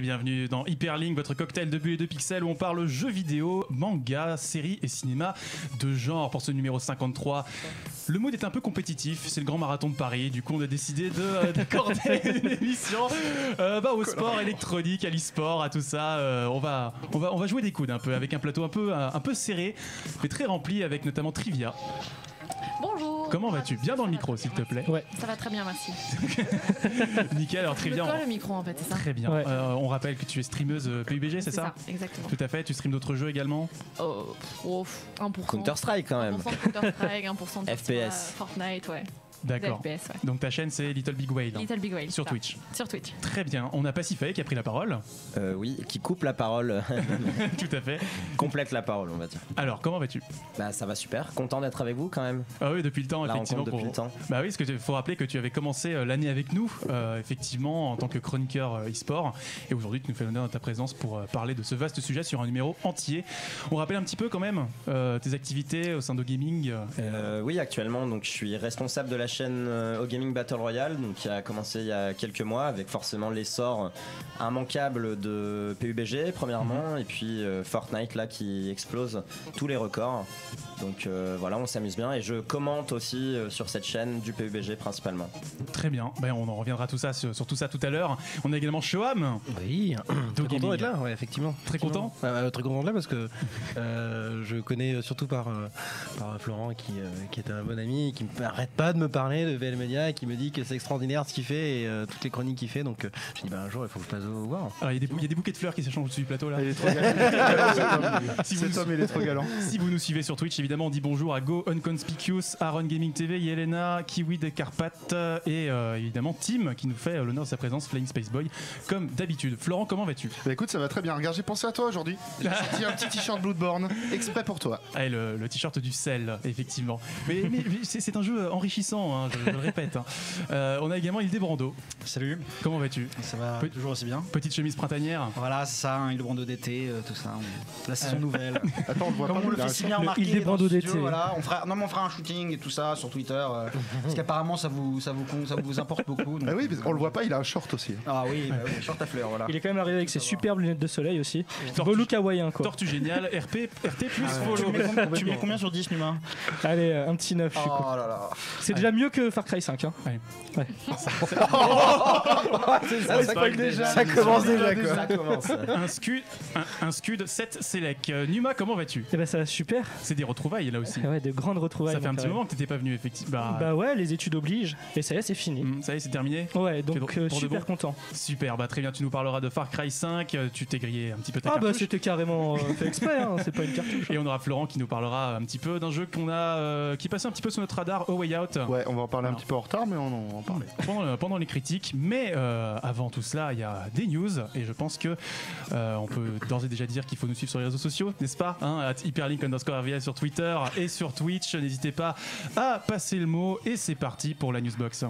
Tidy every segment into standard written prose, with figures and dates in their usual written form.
Bienvenue dans Hyperlink, votre cocktail de bulles et de pixels où on parle jeux vidéo, manga, séries et cinéma de genre. Pour ce numéro 53, le mode est un peu compétitif, c'est le grand marathon de Paris. Du coup on a décidé d'accorder une émission au sport électronique, à l'e-sport, à tout ça. On va jouer des coudes un peu, avec un plateau un peu serré, mais très rempli, avec notamment Trivia. Bonjour. Comment vas-tu? Bien dans le micro, s'il te plaît. Ouais. Ça va très bien, merci. Nickel, alors très bien. Le micro, en fait, c'est ça. Très bien. Ouais. On rappelle que tu es streameuse PUBG, c'est ça? C'est ça, exactement. Tout à fait. Tu streames d'autres jeux également? Oh, 1%. Counter-Strike, quand même. 1% de Counter-Strike, 1% de FPS. Fortnite, ouais. D'accord. Ouais. Donc ta chaîne c'est Little Big Whale. Little Big Whale. Sur Twitch. Sur Twitch. Très bien. On a Pacifae qui a pris la parole. Oui, qui coupe la parole. Tout à fait. Complète la parole, on va dire. Alors, comment vas-tu? Bah ça va super. Content d'être avec vous quand même. Ah oui, depuis le temps, la effectivement. Depuis le temps. Bah oui, parce qu'il faut rappeler que tu avais commencé l'année avec nous, effectivement, en tant que chroniqueur e-sport. Et aujourd'hui, tu nous fais l'honneur de ta présence pour parler de ce vaste sujet sur un numéro entier. On rappelle un petit peu quand même tes activités au sein d'OGaming. Oui, actuellement, donc je suis responsable de la chaîne OGaming Battle Royale, donc qui a commencé il y a quelques mois avec forcément l'essor immanquable de PUBG premièrement et puis Fortnite là qui explose tous les records, donc voilà, on s'amuse bien et je commente aussi sur cette chaîne du PUBG principalement. Très bien, ben, on en reviendra sur tout ça tout à l'heure. On a également Shoam. Oui, très content d'être là, ouais, effectivement. Très content. Très content de là parce que je connais surtout par Florent qui est un bon ami, qui n'arrête pas de me parler de VL Media, qui me dit que c'est extraordinaire ce qu'il fait et toutes les chroniques qu'il fait, donc je dis bah un jour il faut que je passe au voir. Alors il y a des bouquets de fleurs qui s'échangent au-dessus du plateau là. Il est trop galant. Cet homme il est trop galant. Si vous nous suivez sur Twitch, évidemment on dit bonjour à Go Unconspicuous, Aaron Gaming TV, Yelena, Kiwi des Carpates et évidemment Tim qui nous fait l'honneur de sa présence, Flying Space Boy comme d'habitude. Florent, comment vas-tu? Bah écoute, ça va très bien. Regarde, j'ai pensé à toi aujourd'hui. J'ai sorti un petit t-shirt Bloodborne exprès pour toi. Ah, et le t-shirt du sel, effectivement. Mais c'est un jeu enrichissant. Hein, je le répète. Hein. On a également Hildebrando. Salut. Comment vas-tu? Ça va toujours aussi bien. Petite chemise printanière. Voilà, c'est ça, Hildebrando d'été, tout ça. La saison nouvelle. Attends, on le voit comme pas. On le fait si bien remarquer. Hildebrando d'été. Voilà, on fera un shooting et tout ça sur Twitter. Parce qu'apparemment, ça vous importe beaucoup. Donc, ah oui, on le voit pas, il a un short aussi. Ah oui, bah, oui, short à fleurs, voilà. Il est quand même arrivé avec ses superbes lunettes de soleil aussi. Beau look hawaïen, quoi. Tortue génial, RT plus follow. Tu mets combien sur 10, Numa? Allez, un petit 9. Oh là là. C'est déjà mieux que Far Cry 5, hein. Ouais. Ouais. Ça commence déjà, quoi. Ça commence. Un scud 7 Select. Numa, comment vas-tu? Eh ben ça va super. C'est des retrouvailles là aussi. Ouais, de grandes retrouvailles. Ça fait un petit moment que t'étais pas venu, effectivement. Bah ouais, les études obligent. Et ça y est, c'est fini. Ça y est, c'est terminé. Ouais, donc super content. Super, bah très bien, tu nous parleras de Far Cry 5. Tu t'es grillé un petit peu ta cartouche. Ah bah c'était carrément fait exprès, hein. C'est pas une cartouche. Et on aura Florent qui nous parlera un petit peu d'un jeu qui passait un petit peu sous notre radar, Oh Way Out. Ouais, on va en parler un petit peu en retard, mais on en parlait. Pendant les critiques, mais avant tout cela, il y a des news, et je pense que on peut d'ores et déjà dire qu'il faut nous suivre sur les réseaux sociaux, n'est-ce pas, hein, @hyperlink_RVL sur Twitter et sur Twitch. N'hésitez pas à passer le mot, et c'est parti pour la newsbox.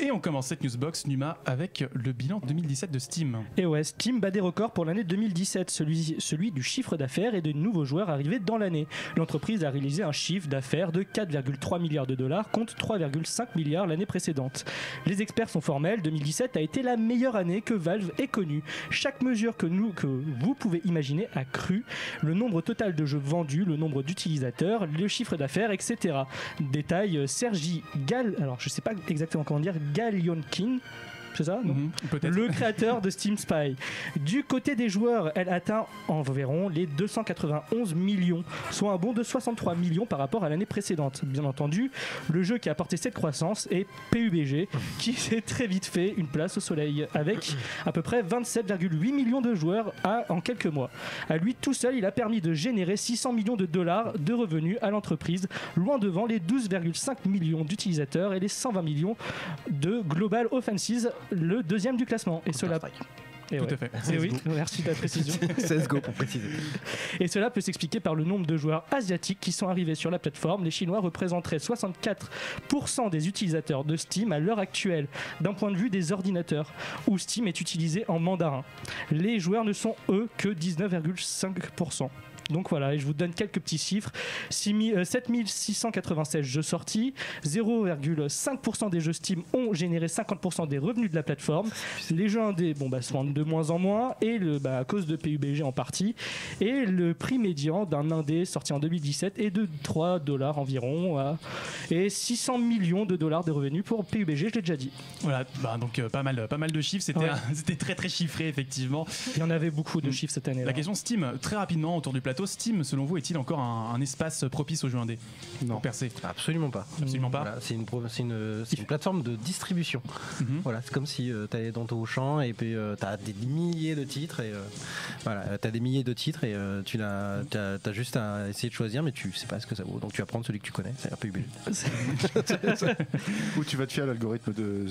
Et on commence cette newsbox, Numa, avec le bilan 2017 de Steam. Et ouais, Steam bat des records pour l'année 2017, celui du chiffre d'affaires et de nouveaux joueurs arrivés dans l'année. L'entreprise a réalisé un chiffre d'affaires de 4,3 milliards de $ contre 3,5 milliards l'année précédente. Les experts sont formels, 2017 a été la meilleure année que Valve ait connue. Chaque mesure que vous pouvez imaginer a cru, le nombre total de jeux vendus, le nombre d'utilisateurs, le chiffre d'affaires, etc. Détail, Sergi Gall, alors je sais pas exactement comment dire, Galionkin, c'est ça, non? Le créateur de Steam Spy. Du côté des joueurs, elle atteint environ les 291 millions, soit un bond de 63 millions par rapport à l'année précédente. Bien entendu, le jeu qui a apporté cette croissance est PUBG, qui s'est très vite fait une place au soleil, avec à peu près 27,8 millions de joueurs en quelques mois. À lui tout seul, il a permis de générer 600 millions de dollars de revenus à l'entreprise, loin devant les 12,5 millions d'utilisateurs et les 120 millions de Global Offenses, le deuxième du classement. Et cela... Et tout ouais. à fait. Et oui, merci de la précision. CSGO pour préciser. Et cela peut s'expliquer par le nombre de joueurs asiatiques qui sont arrivés sur la plateforme. Les Chinois représenteraient 64% des utilisateurs de Steam à l'heure actuelle, d'un point de vue des ordinateurs, où Steam est utilisé en mandarin. Les joueurs ne sont, eux, que 19,5%. Donc voilà, et je vous donne quelques petits chiffres. 7696 jeux sortis, 0,5% des jeux Steam ont généré 50% des revenus de la plateforme. Les jeux indés, bon, bah, se vendent de moins en moins, et à cause de PUBG en partie. Et le prix médian d'un indé sorti en 2017 est de $3 environ, et 600 millions de dollars de revenus pour PUBG, je l'ai déjà dit. Voilà, bah, donc pas mal de chiffres, c'était ouais. Très très chiffré effectivement. Il y en avait beaucoup de chiffres cette année. La question Steam, très rapidement autour du plateau, Steam selon vous est-il encore un espace propice aux jeux indés? Non, percé. Absolument pas. Absolument pas. Voilà, c'est une plateforme de distribution. Voilà, c'est comme si t'allais dans ton champ et puis t'as des milliers de titres et t'as juste à essayer de choisir, mais tu sais pas ce que ça vaut, donc tu vas prendre celui que tu connais, ça a l'air PUBG. Ou tu vas te fier à l'algorithme de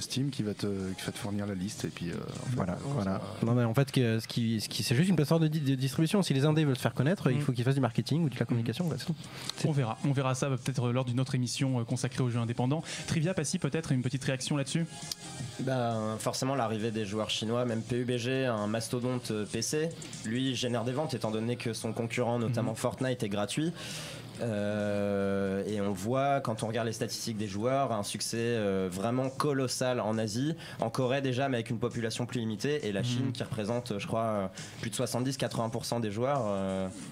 Steam qui va te fournir la liste et puis voilà. Non mais en fait c'est juste une plateforme de distribution. Si les indés veulent se faire connaître, il faut qu'ils fassent du marketing ou de la communication. Là, on verra ça peut-être lors d'une autre émission consacrée aux jeux indépendants. Trivia, Passy, peut-être une petite réaction là-dessus? Ben, forcément l'arrivée des joueurs chinois, même PUBG, un mastodonte PC, lui génère des ventes étant donné que son concurrent, notamment Fortnite, est gratuit. Et on voit, quand on regarde les statistiques des joueurs, un succès vraiment colossal en Asie, en Corée déjà, mais avec une population plus limitée, et la Chine qui représente, je crois, plus de 70-80% des joueurs.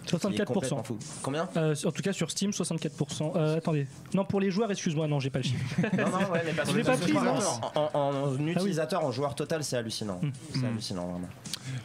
64%. Fou. Combien en tout cas sur Steam, 64%. Attendez, non, pour les joueurs, excuse-moi, non, j'ai pas le chiffre. Non, ouais, mais parce que en utilisateur, en joueur total, c'est hallucinant. C'est hallucinant, vraiment.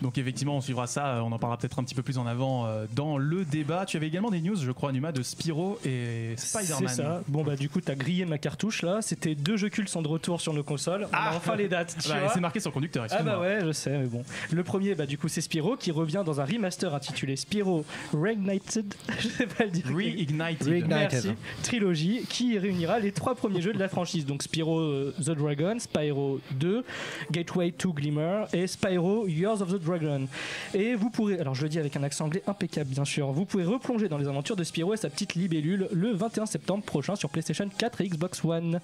Donc effectivement, on suivra ça, on en parlera peut-être un petit peu plus en avant dans le débat. Tu avais également des news, je crois, Numa, de Spyro et Spider-Man. C'est ça. Bon bah du coup t'as grillé ma cartouche là. C'était deux jeux cultes sont de retour sur nos consoles. On a enfin les dates. C'est marqué sur le conducteur. Bah ouais, je sais, mais bon. Le premier, bah du coup c'est Spyro qui revient dans un remaster intitulé Spyro Reignited. Je sais pas le dire. Reignited. Merci. Trilogie qui réunira les trois premiers jeux de la franchise. Donc Spyro the Dragon, Spyro 2, Gateway to Glimmer et Spyro Years of the Dragon. Et vous pourrez, alors je le dis avec un accent anglais impeccable bien sûr, vous pourrez replonger dans les aventures de Spyro et sa petite libellule le 21 septembre prochain sur PlayStation 4 et Xbox One.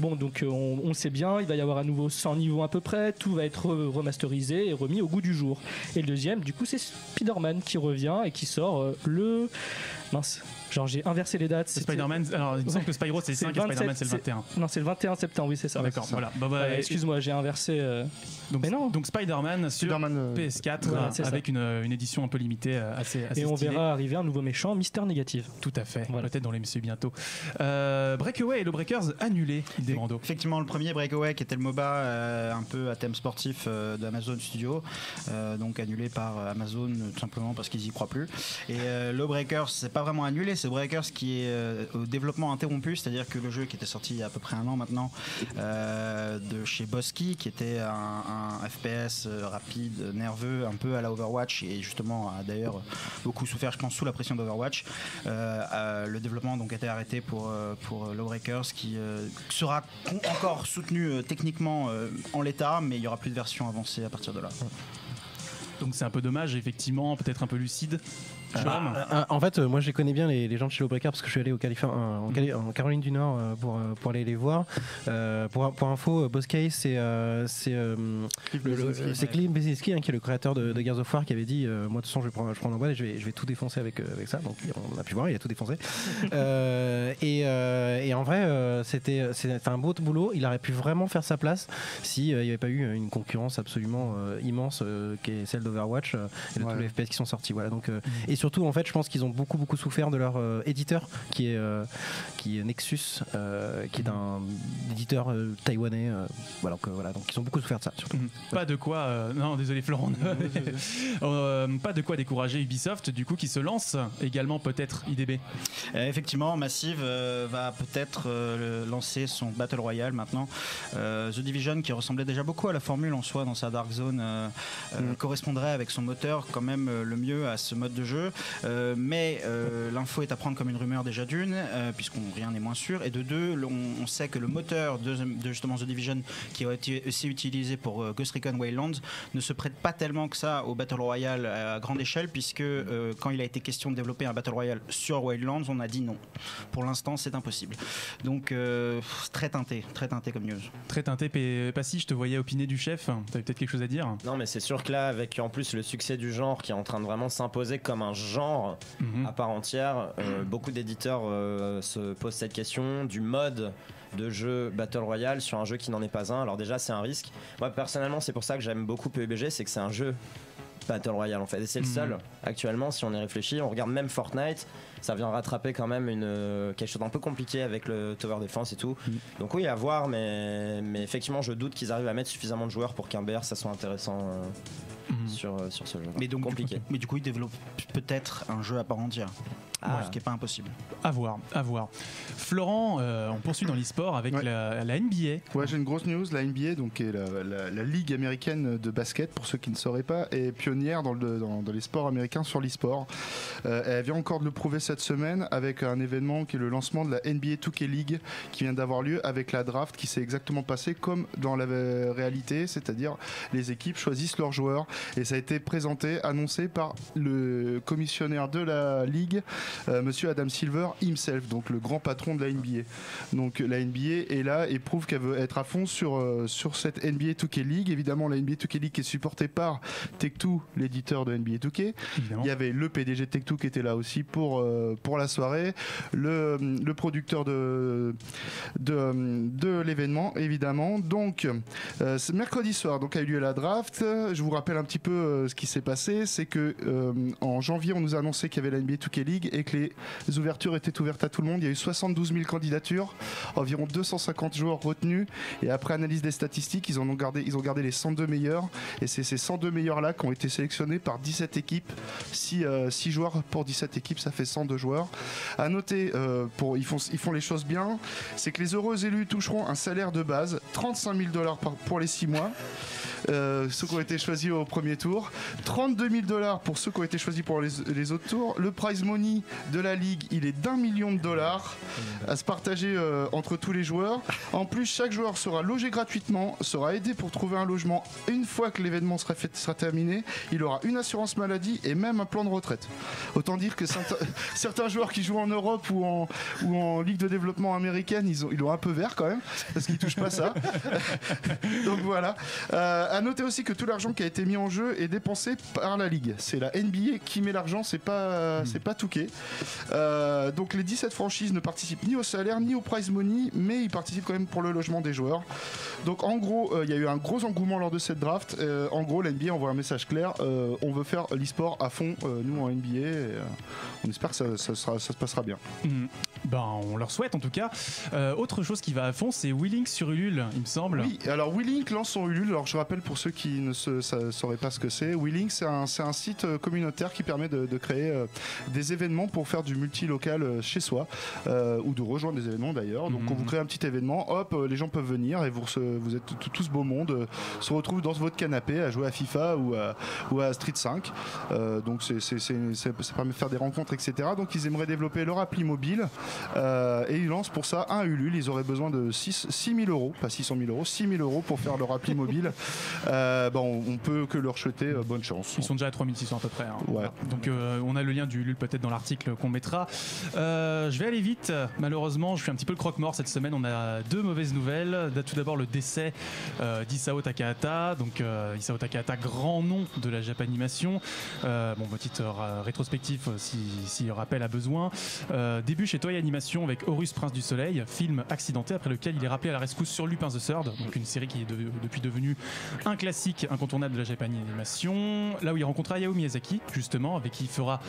Bon, donc on sait bien, il va y avoir à nouveau 100 niveaux à peu près, tout va être remasterisé et remis au goût du jour. Et le deuxième, du coup, c'est Spider-Man qui revient et qui sort le... Mince, genre j'ai inversé les dates. Spider-Man, alors il me semble que Spyro c'est le 5 et Spider-Man c'est le 21. Non, c'est le 21 septembre, oui, c'est ça. Ah, d'accord, voilà. Excuse-moi, j'ai inversé. Donc Spider-Man sur PS4 avec une édition un peu limitée, assez et on stylée. Verra arriver un nouveau méchant, Mister Négative. Tout à fait, voilà. Peut-être dans l'MC bientôt. Breakaway et le Breakers annulé, Hildebrando. Effectivement, le premier Breakaway qui était le MOBA un peu à thème sportif d'Amazon Studio, donc annulé par Amazon tout simplement parce qu'ils y croient plus. Et le Breakers, c'est pas vraiment annulé, c'est Breakers qui est au développement interrompu, c'est-à-dire que le jeu qui était sorti il y a à peu près un an maintenant de chez Boss Key, qui était un FPS rapide, nerveux, un peu à la Overwatch, et justement a d'ailleurs beaucoup souffert, je pense, sous la pression d'Overwatch. Le développement donc a été arrêté pour Lawbreakers, qui sera encore soutenu techniquement en l'état, mais il n'y aura plus de version avancée à partir de là. Donc c'est un peu dommage, effectivement, peut-être un peu lucide. En fait, moi je les connais bien les gens de chez Lawbreakers parce que je suis allé en Caroline du Nord pour aller les voir. Pour info, Boss Key, c'est Cliff Bleszinski qui est le créateur de Gears of War, qui avait dit moi de toute façon je prends l'emballe et je vais tout défoncer avec ça. Donc on a pu voir, il a tout défoncé. Et en vrai, c'était un beau boulot. Il aurait pu vraiment faire sa place si il n'y avait pas eu une concurrence absolument immense qui est celle d'Overwatch et de tous les FPS qui sont sortis. Voilà, donc et surtout, en fait, je pense qu'ils ont beaucoup souffert de leur éditeur, qui est Nexus, qui est un éditeur taïwanais. Donc ils ont beaucoup souffert de ça. Surtout. Pas de quoi. Non, désolé, Florent. Pas de quoi décourager Ubisoft, du coup, qui se lance également peut-être IDB. Effectivement, Massive va peut-être lancer son Battle Royale maintenant. The Division, qui ressemblait déjà beaucoup à la formule en soi dans sa Dark Zone, correspondrait avec son moteur quand même le mieux à ce mode de jeu. Mais l'info est à prendre comme une rumeur déjà d'une, puisqu'on rien n'est moins sûr, et de deux, on sait que le moteur moteur de justement The Division qui a été aussi utilisé pour Ghost Recon Wildlands ne se prête pas tellement que ça au Battle Royale à grande échelle, puisque quand il a été question de développer un Battle Royale sur Wildlands, on a dit non. Pour l'instant, c'est impossible. Donc très teinté comme news. Très teinté, Passy, je te voyais opiner du chef, t'avais peut-être quelque chose à dire? Non mais c'est sûr que là, avec en plus le succès du genre qui est en train de vraiment s'imposer comme un genre à part entière, beaucoup d'éditeurs se posent cette question du mode de jeu Battle Royale sur un jeu qui n'en est pas un. Alors déjà c'est un risque. Moi personnellement c'est pour ça que j'aime beaucoup PUBG, c'est que c'est un jeu Battle Royale en fait, et c'est le seul actuellement. Si on y réfléchit, on regarde même Fortnite, ça vient rattraper quand même quelque chose d'un peu compliqué avec le tower defense et tout. Donc oui, à voir, mais effectivement je doute qu'ils arrivent à mettre suffisamment de joueurs pour qu'un BR ça soit intéressant sur ce jeu. Mais donc compliqué. Mais du coup ils développent peut-être un jeu à part entière. Ah. Ce qui n'est pas impossible. À voir, à voir. Florent, on poursuit dans l'e-sport avec la NBA. Ouais, j'ai une grosse news. La NBA, donc, est la ligue américaine de basket, pour ceux qui ne sauraient pas, est pionnière dans les sports américains sur l'e-sport. Elle vient encore de le prouver cette semaine avec un événement qui est le lancement de la NBA 2K League qui vient d'avoir lieu, avec la draft qui s'est exactement passée comme dans la réalité, c'est-à-dire les équipes choisissent leurs joueurs, et ça a été présenté, annoncé par le commissionnaire de la ligue, monsieur Adam Silver himself, donc le grand patron de la NBA. Donc la NBA est là et prouve qu'elle veut être à fond sur cette NBA 2K League. Évidemment, la NBA 2K League est supportée par Tech2, l'éditeur de NBA 2K. Évidemment. Il y avait le PDG de Tech2 qui était là aussi pour la soirée, le producteur de l'événement évidemment. Donc mercredi soir donc a eu lieu la draft. Je vous rappelle un petit peu ce qui s'est passé, c'est que en janvier on nous a annoncé qu'il y avait la NBA 2K League et que les ouvertures étaient ouvertes à tout le monde. Il y a eu 72 000 candidatures, environ 250 joueurs retenus, et après analyse des statistiques, ils ont gardé les 102 meilleurs, et c'est ces 102 meilleurs là qui ont été sélectionnés par 17 équipes, 6 joueurs pour 17 équipes, ça fait 102 joueurs. À noter, ils font les choses bien, c'est que les heureux élus toucheront un salaire de base, $35 000 pour les 6 mois, ceux qui ont été choisis au premier tour, $32 000 pour ceux qui ont été choisis pour les autres tours. Le prize money de la ligue, il est d'$1 million à se partager entre tous les joueurs. En plus, chaque joueur sera logé gratuitement, sera aidé pour trouver un logement une fois que l'événement sera terminé. Il aura une assurance maladie et même un plan de retraite. Autant dire que certains joueurs qui jouent en Europe ou en ligue de développement américaine, ils ont un peu vert quand même, parce qu'ils touchent pas ça. Donc voilà. À noter aussi que tout l'argent qui a été mis en jeu est dépensé par la ligue. C'est la NBA qui met l'argent, c'est pas Touquet. Donc les 17 franchises ne participent ni au salaire ni au prize money, mais ils participent quand même pour le logement des joueurs. Donc en gros, il y a eu un gros engouement lors de cette draft. En gros, la NBA envoie un message clair, on veut faire l'e-sport à fond, nous en NBA, et, on espère que ça se passera bien. Ben, on leur souhaite en tout cas. Autre chose qui va à fond, c'est Weelink sur Ulule, il me semble. Oui, alors Weelink lance son Ulule. Alors je rappelle pour ceux qui ne sauraient pas ce que c'est, Weelink c'est un site communautaire qui permet de créer des événements pour faire du multi-local chez soi, ou de rejoindre des événements d'ailleurs. Donc on vous crée un petit événement, hop, les gens peuvent venir et vous êtes tous beau monde, se retrouvent dans votre canapé à jouer à FIFA ou à Street 5. Donc ça permet de faire des rencontres, etc. Donc ils aimeraient développer leur appli mobile, et ils lancent pour ça un Ulule. Ils auraient besoin de 6 000 euros, pas 600 000 euros, 6 000 euros pour faire leur appli mobile. On peut que leur souhaiter bonne chance. Ils sont déjà à 3600 à peu près, hein. Ouais. Donc on a le lien du Ulule peut-être dans l'article qu'on mettra. Je vais aller vite, malheureusement je suis un petit peu le croque-mort cette semaine. On a deux mauvaises nouvelles. Tout d'abord le décès d'Isao Takahata. Donc Isao Takahata, grand nom de la Japanimation, petite rétrospectif si rappel a besoin. Début chez Toei Animation avec Horus Prince du Soleil, film accidenté après lequel il est rappelé à la rescousse sur Lupin the Third, donc une série qui est depuis devenue un classique incontournable de la Japanimation, là où il rencontrera Hayao Miyazaki justement, avec qui il fera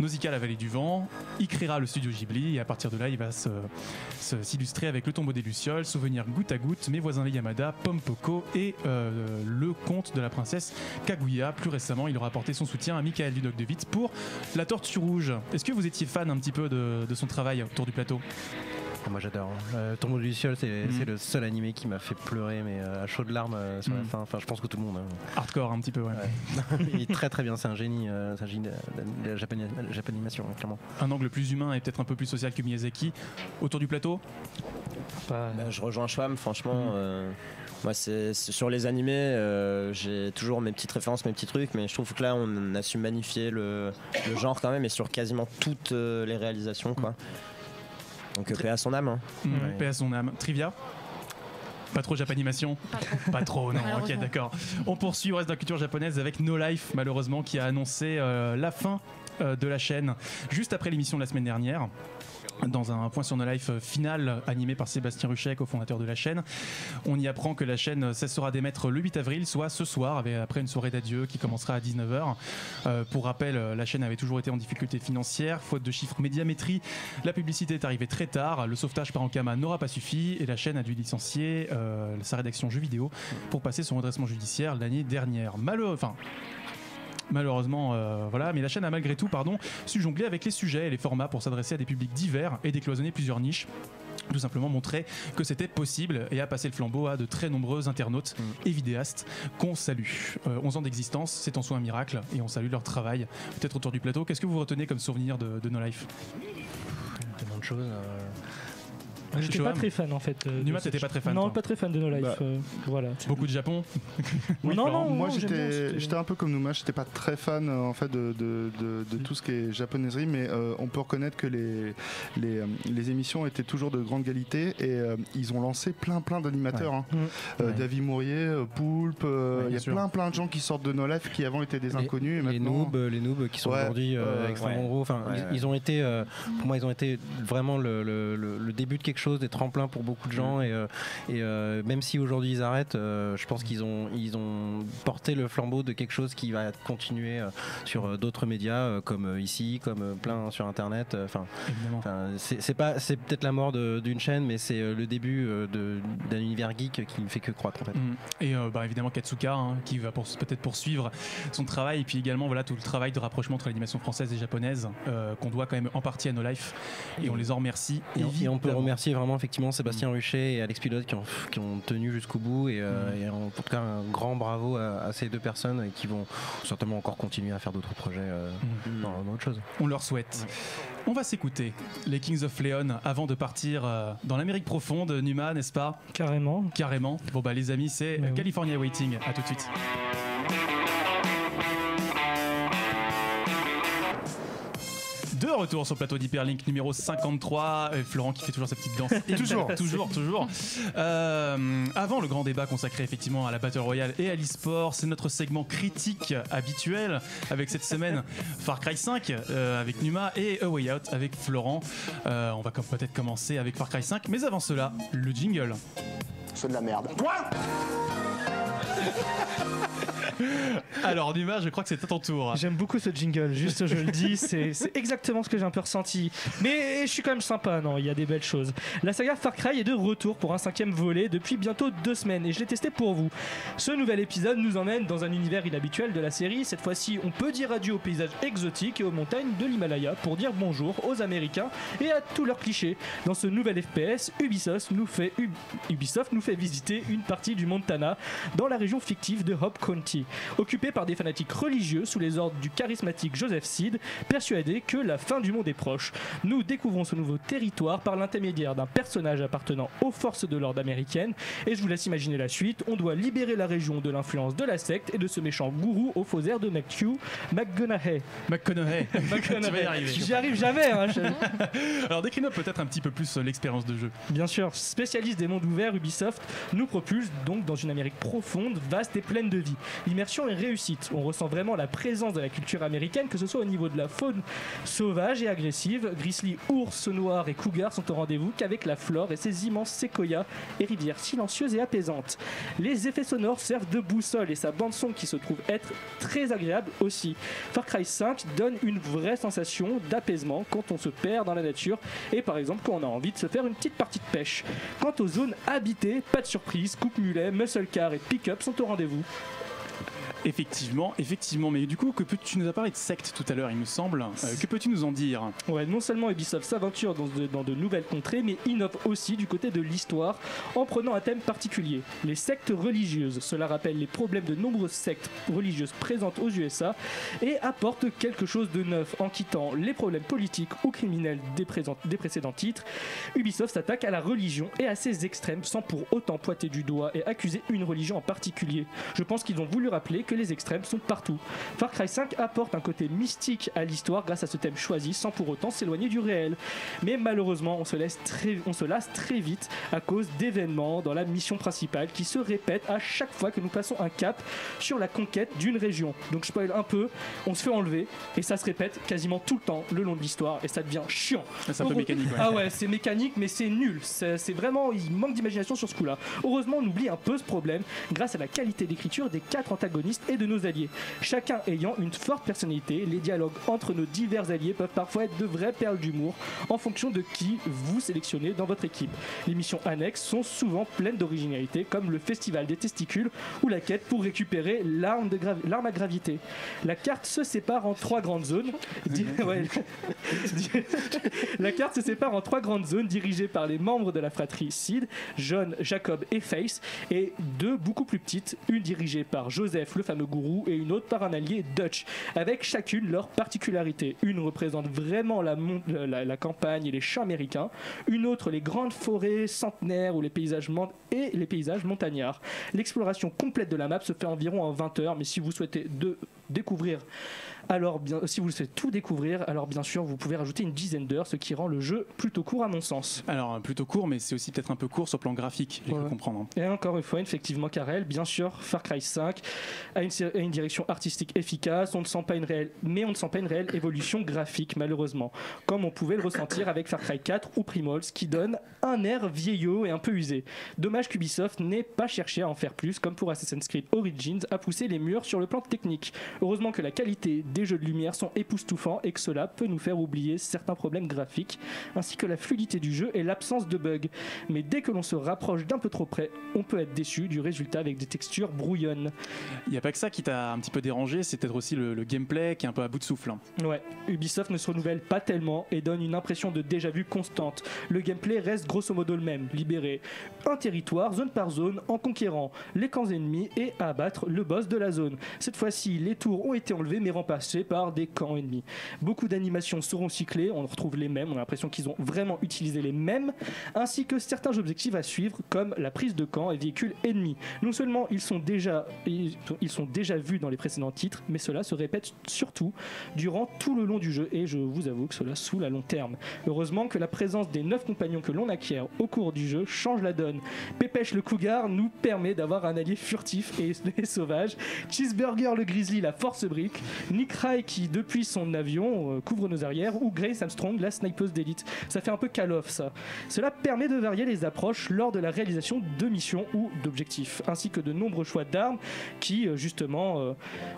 Nausicaa la vallée du vent, il créera le studio Ghibli, et à partir de là il va s'illustrer avec Le tombeau des lucioles, Souvenir goutte à goutte, Mes voisins les Yamada, Pompoko et Le conte de la princesse Kaguya. Plus récemment il aura apporté son soutien à Michael Dudok-Devitz pour La tortue rouge. Est-ce que vous étiez fan un petit peu de son travail autour du plateau ? Moi j'adore. Tombeau de Luciole, c'est le seul animé qui m'a fait pleurer, mais à chaudes larmes sur la fin. Enfin, je pense que tout le monde. Hardcore un petit peu, ouais. Il est très très bien, c'est un génie de la japanimation, clairement. Un angle plus humain et peut-être un peu plus social que Miyazaki. Autour du plateau je rejoins Shoam, franchement. Moi, c'est sur les animés, j'ai toujours mes petites références, mes petits trucs, mais je trouve que là, on a su magnifier le genre quand même, et sur quasiment toutes les réalisations, quoi. Donc, paix à son âme. Hein. Ouais. Paix à son âme. Trivia ? Pas trop Japanimation ? Pas trop, non, ok, d'accord. On poursuit le reste de la culture japonaise avec No Life, malheureusement, qui a annoncé la fin de la chaîne juste après l'émission de la semaine dernière. Dans un point sur No Life final animé par Sébastien Ruchet, cofondateur de la chaîne, on y apprend que la chaîne cessera d'émettre le 8 avril, soit ce soir, après une soirée d'adieu qui commencera à 19 h. Pour rappel, la chaîne avait toujours été en difficulté financière, faute de chiffres médiamétrie, la publicité est arrivée très tard, le sauvetage par Ankama n'aura pas suffi et la chaîne a dû licencier sa rédaction jeux vidéo pour passer son redressement judiciaire l'année dernière. Malheureusement, voilà, mais la chaîne a malgré tout, su jongler avec les sujets et les formats pour s'adresser à des publics divers et décloisonner plusieurs niches. Tout simplement montrer que c'était possible et a passé le flambeau à de très nombreux internautes et vidéastes qu'on salue. 11 ans d'existence, c'est en soi un miracle et on salue leur travail. Peut-être autour du plateau, qu'est-ce que vous retenez comme souvenir de No Life ? Tellement de choses. J'étais pas très fan en fait. Numa, t'étais pas très fan? Non, pas très fan de No Life. Voilà. Beaucoup de Japon. Oui, non, moi j'étais un peu comme Numa, j'étais pas très fan en fait de tout ce qui est japonaiserie, mais on peut reconnaître que les émissions étaient toujours de grande qualité et ils ont lancé plein d'animateurs. Ouais. David Mourier, Poulpe, il y a plein de gens qui sortent de No Life qui avant étaient des inconnus. Et maintenant... les noobs qui sont aujourd'hui extrêmement gros. Enfin, ils ont été, pour moi, ils ont été vraiment le début de quelque chose, des tremplins pour beaucoup de gens et même si aujourd'hui ils arrêtent, je pense qu'ils ont porté le flambeau de quelque chose qui va continuer sur d'autres médias comme ici, comme plein sur internet. Enfin, c'est peut-être la mort d'une chaîne, mais c'est le début d'un univers geek qui ne fait que croître en fait. Et évidemment Katsuka qui va peut-être poursuivre son travail, et puis également voilà tout le travail de rapprochement entre l'animation française et japonaise qu'on doit quand même en partie à No Life, et on les en remercie. Et on peut remercier vraiment effectivement Sébastien Ruchet et Alex Pilote qui ont tenu jusqu'au bout, et en tout cas un grand bravo à ces deux personnes, et qui vont certainement encore continuer à faire d'autres projets dans autre chose. On leur souhaite. On va s'écouter les Kings of Leon avant de partir dans l'Amérique profonde, Numa, n'est-ce pas? Carrément. Bon bah les amis, c'est California Waiting, à tout de suite. De retour sur le plateau d'Hyperlink numéro 53, Florent qui fait toujours sa petite danse. toujours. Avant le grand débat consacré effectivement à la Battle Royale et à l'e-sport, c'est notre segment critique habituel, avec cette semaine Far Cry 5 avec Numa et A Way Out avec Florent. On va peut-être commencer avec Far Cry 5, mais avant cela, le jingle. C'est de la merde. Quoi ? Alors Numa, je crois que c'est à ton tour. J'aime beaucoup ce jingle, juste je le dis, c'est exactement ce que j'ai un peu ressenti. Mais je suis quand même sympa, non, il y a des belles choses. La saga Far Cry est de retour pour un 5e volet depuis bientôt 2 semaines, et je l'ai testé pour vous. Ce nouvel épisode nous emmène dans un univers inhabituel de la série. Cette fois-ci, on peut dire adieu aux paysages exotiques et aux montagnes de l'Himalaya pour dire bonjour aux Américains et à tous leurs clichés. Dans ce nouvel FPS, Ubisoft nous fait visiter une partie du Montana dans la région fictive de Hope County, occupé par des fanatiques religieux sous les ordres du charismatique Joseph Seed, persuadé que la fin du monde est proche. Nous découvrons ce nouveau territoire par l'intermédiaire d'un personnage appartenant aux forces de l'ordre américaines, et je vous laisse imaginer la suite. On doit libérer la région de l'influence de la secte et de ce méchant gourou aux faux airs de McConaughey. J'y arrive jamais Alors décris-nous peut-être un petit peu plus l'expérience de jeu. Bien sûr, spécialiste des mondes ouverts, Ubisoft nous propulse donc dans une Amérique profonde, vaste et pleine de vie. Immersion et réussite. On ressent vraiment la présence de la culture américaine, que ce soit au niveau de la faune sauvage et agressive. Grizzly, ours noirs et cougars sont au rendez-vous, qu'avec la flore et ses immenses séquoias et rivières silencieuses et apaisantes. Les effets sonores servent de boussole, et sa bande-son qui se trouve être très agréable aussi. Far Cry 5 donne une vraie sensation d'apaisement quand on se perd dans la nature, et par exemple quand on a envie de se faire une petite partie de pêche. Quant aux zones habitées, pas de surprise, coupe-mulet, muscle car et pick-up sont au rendez-vous. Effectivement, mais du coup, que tu nous as parlé de secte tout à l'heure, il me semble. Que peux-tu nous en dire? Ouais, non seulement Ubisoft s'aventure dans de nouvelles contrées, mais innove aussi du côté de l'histoire en prenant un thème particulier, les sectes religieuses. Cela rappelle les problèmes de nombreuses sectes religieuses présentes aux USA et apporte quelque chose de neuf en quittant les problèmes politiques ou criminels des précédents titres. Ubisoft s'attaque à la religion et à ses extrêmes sans pour autant pointer du doigt et accuser une religion en particulier. Je pense qu'ils ont voulu rappeler que les extrêmes sont partout. Far Cry 5 apporte un côté mystique à l'histoire grâce à ce thème choisi sans pour autant s'éloigner du réel. Mais malheureusement, on se lasse très vite à cause d'événements dans la mission principale qui se répètent à chaque fois que nous passons un cap sur la conquête d'une région. Donc je spoil un peu, on se fait enlever et ça se répète quasiment tout le temps le long de l'histoire et ça devient chiant. C'est un peu mécanique. Ouais. Ah ouais, c'est mécanique mais c'est nul. C'est vraiment, il manque d'imagination sur ce coup-là. Heureusement, on oublie un peu ce problème grâce à la qualité d'écriture des 4 antagonistes et de nos alliés. Chacun ayant une forte personnalité, les dialogues entre nos divers alliés peuvent parfois être de vraies perles d'humour en fonction de qui vous sélectionnez dans votre équipe. Les missions annexes sont souvent pleines d'originalité comme le festival des testicules ou la quête pour récupérer l'arme à gravité. La carte se sépare en 3 grandes zones. La carte se sépare en 3 grandes zones dirigées par les membres de la fratrie Sid, John, Jacob et Face, et 2 beaucoup plus petites, une dirigée par Joseph, le fameux gourou, et une autre par un allié Dutch, avec chacune leur particularité. Une représente vraiment la campagne et les champs américains, une autre les grandes forêts centenaires ou les paysages montagnards. L'exploration complète de la map se fait environ en 20 heures, mais si vous souhaitez tout découvrir, alors bien sûr vous pouvez rajouter une dizaine d'heures, ce qui rend le jeu plutôt court à mon sens. Alors plutôt court, mais c'est aussi peut-être un peu court sur le plan graphique, j'ai cru comprendre. Et encore une fois, effectivement Karel, bien sûr Far Cry 5 a une direction artistique efficace, on ne sent pas une réelle évolution graphique malheureusement, comme on pouvait le ressentir avec Far Cry 4 ou Primal, ce qui donne un air vieillot et un peu usé. Dommage qu'Ubisoft n'ait pas cherché à en faire plus, comme pour Assassin's Creed Origins, à pousser les murs sur le plan technique. Heureusement que la qualité des jeux de lumière sont époustouflants et que cela peut nous faire oublier certains problèmes graphiques, ainsi que la fluidité du jeu et l'absence de bugs. Mais dès que l'on se rapproche d'un peu trop près, on peut être déçu du résultat avec des textures brouillonnes. Il n'y a pas que ça qui t'a un petit peu dérangé, c'est peut-être aussi le gameplay qui est un peu à bout de souffle. Ouais, Ubisoft ne se renouvelle pas tellement et donne une impression de déjà-vu constante. Le gameplay reste grosso modo le même, libérer un territoire, zone par zone, en conquérant les camps ennemis et à abattre le boss de la zone. Cette fois-ci, les tours ont été enlevés mais remplacés par des camps ennemis. Beaucoup d'animations seront cyclées, on retrouve les mêmes, on a l'impression qu'ils ont vraiment utilisé les mêmes, ainsi que certains objectifs à suivre comme la prise de camp et véhicules ennemis. Non seulement ils sont déjà vus dans les précédents titres, mais cela se répète surtout durant tout le long du jeu et je vous avoue que cela saoule à long terme. Heureusement que la présence des 9 compagnons que l'on acquiert au cours du jeu change la donne. Pépèche le cougar nous permet d'avoir un allié furtif et sauvage, Cheeseburger le grizzly la force brique, Nick Rai qui depuis son avion couvre nos arrières ou Grace Armstrong la snipeuse d'élite. Ça fait un peu Call of ça. Cela permet de varier les approches lors de la réalisation de missions ou d'objectifs, ainsi que de nombreux choix d'armes qui justement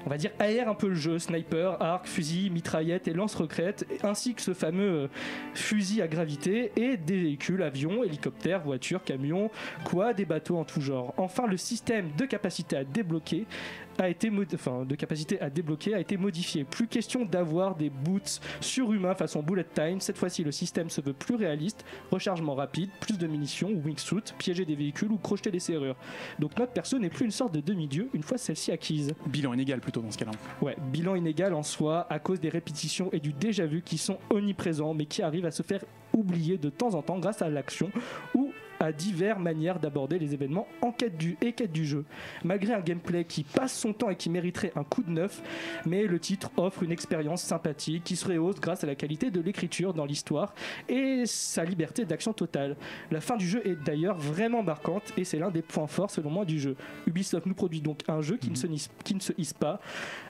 on va dire aèrent un peu le jeu, sniper, arc, fusil, mitraillette et lance-roquettes, ainsi que ce fameux fusil à gravité et des véhicules, avions, hélicoptères, voitures, camions, quads, des bateaux en tout genre. Enfin, le système de capacité à débloquer a été modifié. Plus question d'avoir des boots surhumains façon bullet time. Cette fois-ci, le système se veut plus réaliste, rechargement rapide, plus de munitions, wingsuit, piéger des véhicules ou crocheter des serrures. Donc notre perso n'est plus une sorte de demi-dieu une fois celle-ci acquise. Bilan inégal plutôt dans ce cas-là. Ouais, bilan inégal en soi à cause des répétitions et du déjà-vu qui sont omniprésents mais qui arrivent à se faire oublier de temps en temps grâce à l'action ou à diverses manières d'aborder les événements en quête du jeu. Malgré un gameplay qui passe son temps et qui mériterait un coup de neuf, mais le titre offre une expérience sympathique qui se rehausse grâce à la qualité de l'écriture dans l'histoire et sa liberté d'action totale. La fin du jeu est d'ailleurs vraiment marquante et c'est l'un des points forts selon moi du jeu. Ubisoft nous produit donc un jeu qui ne se hisse pas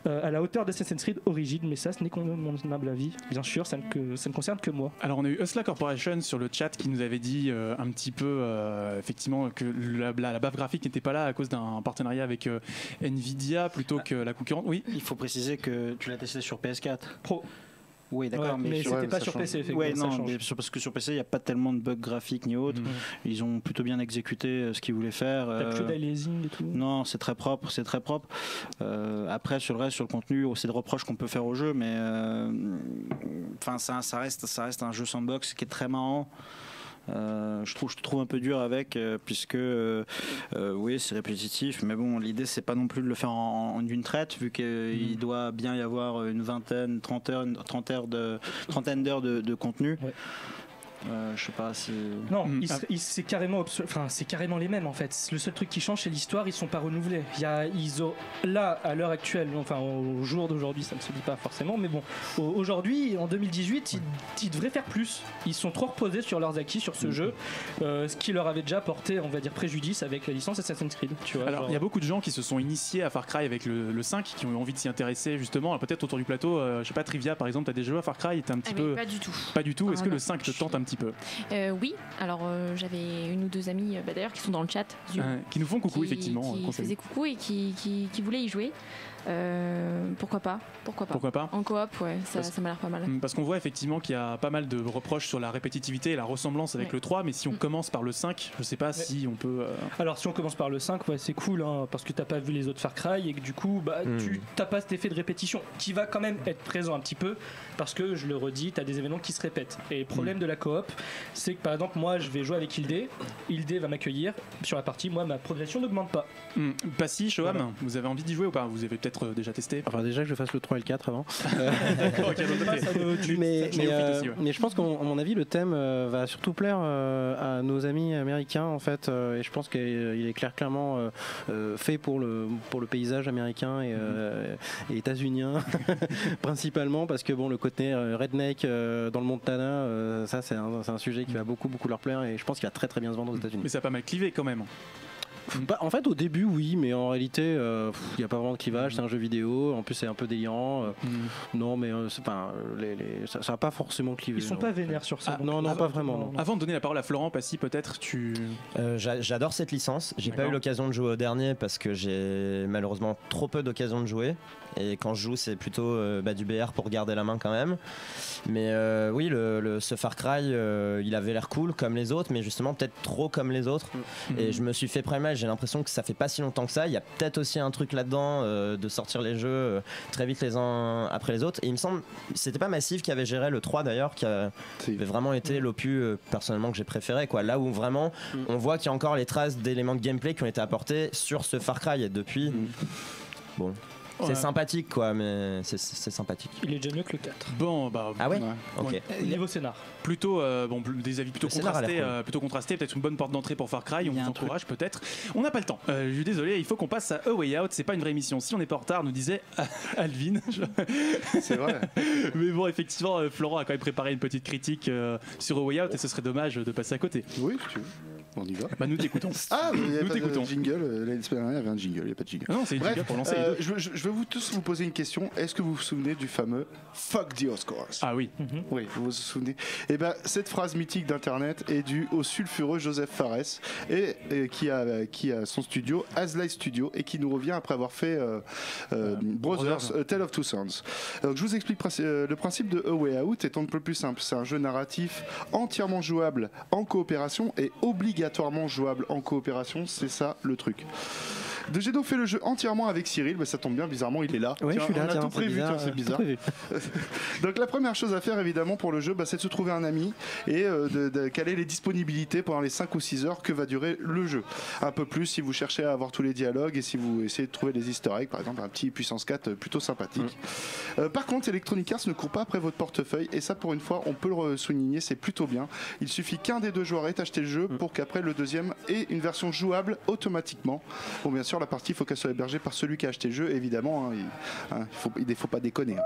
à la hauteur d'Assassin's Creed Origins, mais ça ce n'est qu'à mon humble avis. Bien sûr, ça ne concerne que moi. Alors on a eu Hustler Corporation sur le chat qui nous avait dit un petit peu effectivement que la baffe graphique n'était pas là à cause d'un partenariat avec Nvidia plutôt que la concurrente. Oui. Il faut préciser que tu l'as testé sur PS4 Pro. Oui, d'accord, ouais, mais c'était pas sur PC, effectivement. Ouais, non, mais parce que sur PC, il n'y a pas tellement de bugs graphiques ni autres. Ils ont plutôt bien exécuté ce qu'ils voulaient faire. T'as plus d'aliasing et tout? Non, c'est très propre, c'est très propre. Après, sur le reste, sur le contenu, c'est des reproches qu'on peut faire au jeu, mais enfin, ça reste un jeu sandbox qui est très marrant. Je trouve un peu dur avec, puisque oui, c'est répétitif, mais bon, l'idée c'est pas non plus de le faire en une traite, vu qu'il doit bien y avoir une vingtaine, trentaine d'heures de contenu. Ouais. Je sais pas si... Non, c'est carrément, les mêmes en fait. Le seul truc qui change, c'est l'histoire, ils sont pas renouvelés. Là, à l'heure actuelle, enfin au jour d'aujourd'hui, ça ne se dit pas forcément, mais bon, aujourd'hui, en 2018, ils devraient faire plus. Ils sont trop reposés sur leurs acquis, sur ce jeu, ce qui leur avait déjà porté, on va dire, préjudice avec la licence Assassin's Creed. Tu vois, alors, il y a beaucoup de gens qui se sont initiés à Far Cry avec le 5, qui ont eu envie de s'y intéresser justement, peut-être autour du plateau, je sais pas, Trivia par exemple, t'as déjà joué à Far Cry, t'es un petit peu... Pas du tout. Pas du tout, est-ce que le 5 te tente un petit peu? Oui, alors j'avais une ou deux amies d'ailleurs qui sont dans le chat qui nous font coucou, effectivement qui faisaient coucou et qui voulaient y jouer. Pourquoi pas en coop, ouais, ça m'a l'air pas mal, parce qu'on voit effectivement qu'il y a pas mal de reproches sur la répétitivité et la ressemblance avec le 3, mais si on commence par le 5, je sais pas si on peut alors si on commence par le 5, ouais, c'est cool hein, parce que t'as pas vu les autres Far Cry et que du coup tu t'as pas cet effet de répétition qui va quand même être présent un petit peu, parce que je le redis, t'as des événements qui se répètent, et le problème de la coop, c'est que par exemple moi je vais jouer avec Hilde va m'accueillir sur la partie, moi ma progression n'augmente pas. Pas si Shoam, voilà. Vous avez envie d'y jouer ou pas? Vous avez peut-être déjà testé? Enfin, déjà que je fasse le 3 et le 4 avant. Mais je pense qu'à mon avis le thème va surtout plaire à nos amis américains en fait, et je pense qu'il est clairement fait pour le paysage américain et états-unien principalement, parce que bon, le côté redneck dans le Montana, ça c'est un sujet qui va beaucoup leur plaire, et je pense qu'il va très bien se vendre aux États-Unis. Mais ça a pas mal clivé quand même. En fait au début oui, mais en réalité il n'y a pas vraiment de clivage, c'est un jeu vidéo, en plus c'est un peu délirant, non mais ça n'a pas forcément clivé. Ils sont pas vénères sur ça. Non, pas vraiment. Non. Avant de donner la parole à Florent, Passy, peut-être tu... J'adore cette licence, j'ai pas eu l'occasion de jouer au dernier parce que j'ai malheureusement trop peu d'occasion de jouer, et quand je joue c'est plutôt du BR pour garder la main quand même, mais oui, ce Far Cry il avait l'air cool comme les autres, mais justement peut-être trop comme les autres, et je me suis fait prêt-mal. J'ai l'impression que ça fait pas si longtemps que ça. Il y a peut-être aussi un truc là-dedans de sortir les jeux très vite les uns après les autres. Et il me semble, c'était pas Massive qui avait géré le 3 d'ailleurs, qui avait vraiment été l'opus personnellement que j'ai préféré, quoi. Là où vraiment on voit qu'il y a encore les traces d'éléments de gameplay qui ont été apportés sur ce Far Cry, et depuis bon. C'est sympathique quoi, mais c'est sympathique. Il est déjà mieux que le 4. Bon, bah. Ah ouais, ok. Niveau scénar. Plutôt, bon, des avis plutôt contrastés, peut-être une bonne porte d'entrée pour Far Cry, on vous encourage peut-être. On n'a pas le temps, je suis désolé, il faut qu'on passe à A Way Out, c'est pas une vraie émission. Si on n'est pas en retard, nous disait Alvin. C'est vrai. Mais bon, effectivement, Florent a quand même préparé une petite critique sur A Way Out, et ce serait dommage de passer à côté. Oui, si tu veux. On y va. Bah nous t'écoutons. Ah, il n'y a pas de jingle. L'année dernière, il y avait un jingle, il n'y a pas de jingle. Non, c'est une jingle pour lancer les deux. Je vais tous vous poser une question. Est-ce que vous vous souvenez du fameux Fuck the Oscars? Ah oui. Oui, vous vous souvenez. Et bien, cette phrase mythique d'Internet est due au sulfureux Joseph Fares, qui a son studio, Hazlight Studio, et qui nous revient après avoir fait Brothers, Tale of Two Sons. Donc, je vous explique le principe de A Way Out est un peu plus simple. C'est un jeu narratif entièrement jouable en coopération et obligatoirement jouable en coopération, c'est ça le truc. De Gédo fait le jeu entièrement avec Cyril, mais ça tombe bien, bizarrement il est là. Oui, tiens, je suis là, on a tout prévu, c'est bizarre. Donc la première chose à faire évidemment pour le jeu, c'est de se trouver un ami et de caler les disponibilités pendant les 5 ou 6 heures que va durer le jeu. Un peu plus si vous cherchez à avoir tous les dialogues et si vous essayez de trouver des easter eggs, par exemple un petit puissance 4 plutôt sympathique. Par contre, Electronic Arts ne court pas après votre portefeuille, et ça pour une fois on peut le souligner, c'est plutôt bien. Il suffit qu'un des deux joueurs ait acheté le jeu pour qu'après le deuxième ait une version jouable automatiquement. Bon, bien sûr, la partie, il faut qu'elle soit hébergée par celui qui a acheté le jeu, évidemment, il ne faut pas déconner.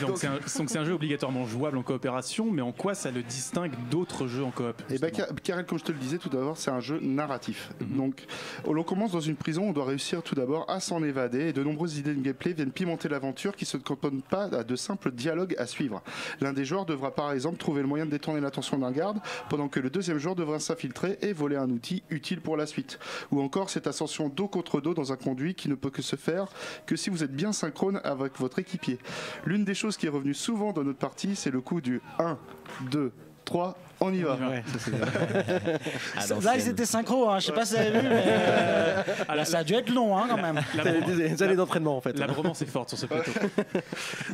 Donc c'est un jeu obligatoirement jouable en coopération, mais en quoi ça le distingue d'autres jeux en coop? Eh bien, Karel, comme je te le disais tout d'abord, c'est un jeu narratif. Donc, on commence dans une prison, on doit réussir tout d'abord à s'en évader, et de nombreuses idées de gameplay viennent pimenter l'aventure qui ne se cantonne pas à de simples dialogues à suivre. L'un des joueurs devra par exemple trouver le moyen de détourner l'attention d'un garde, pendant que le deuxième joueur devra s'infiltrer et voler voler un outil utile pour la suite. Ou encore cette ascension dos contre dos dans un conduit qui ne peut que se faire que si vous êtes bien synchrone avec votre équipier. L'une des choses qui est revenue souvent dans notre partie, c'est le coup du 1, 2, 3, on y va. Ouais, ça, là ils étaient synchro, hein. Je sais pas si vous avez vu, mais ça a dû être long hein, quand même. Des années d'entraînement en fait. La bromance est forte sur ce plateau.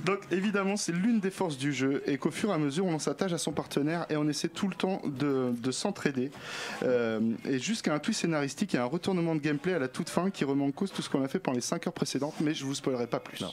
Donc évidemment c'est l'une des forces du jeu et qu'au fur et à mesure on s'attache à son partenaire et on essaie tout le temps de s'entraider et jusqu'à un twist scénaristique et un retournement de gameplay à la toute fin qui remet en cause tout ce qu'on a fait pendant les 5 heures précédentes, mais je vous spoilerai pas plus. Non.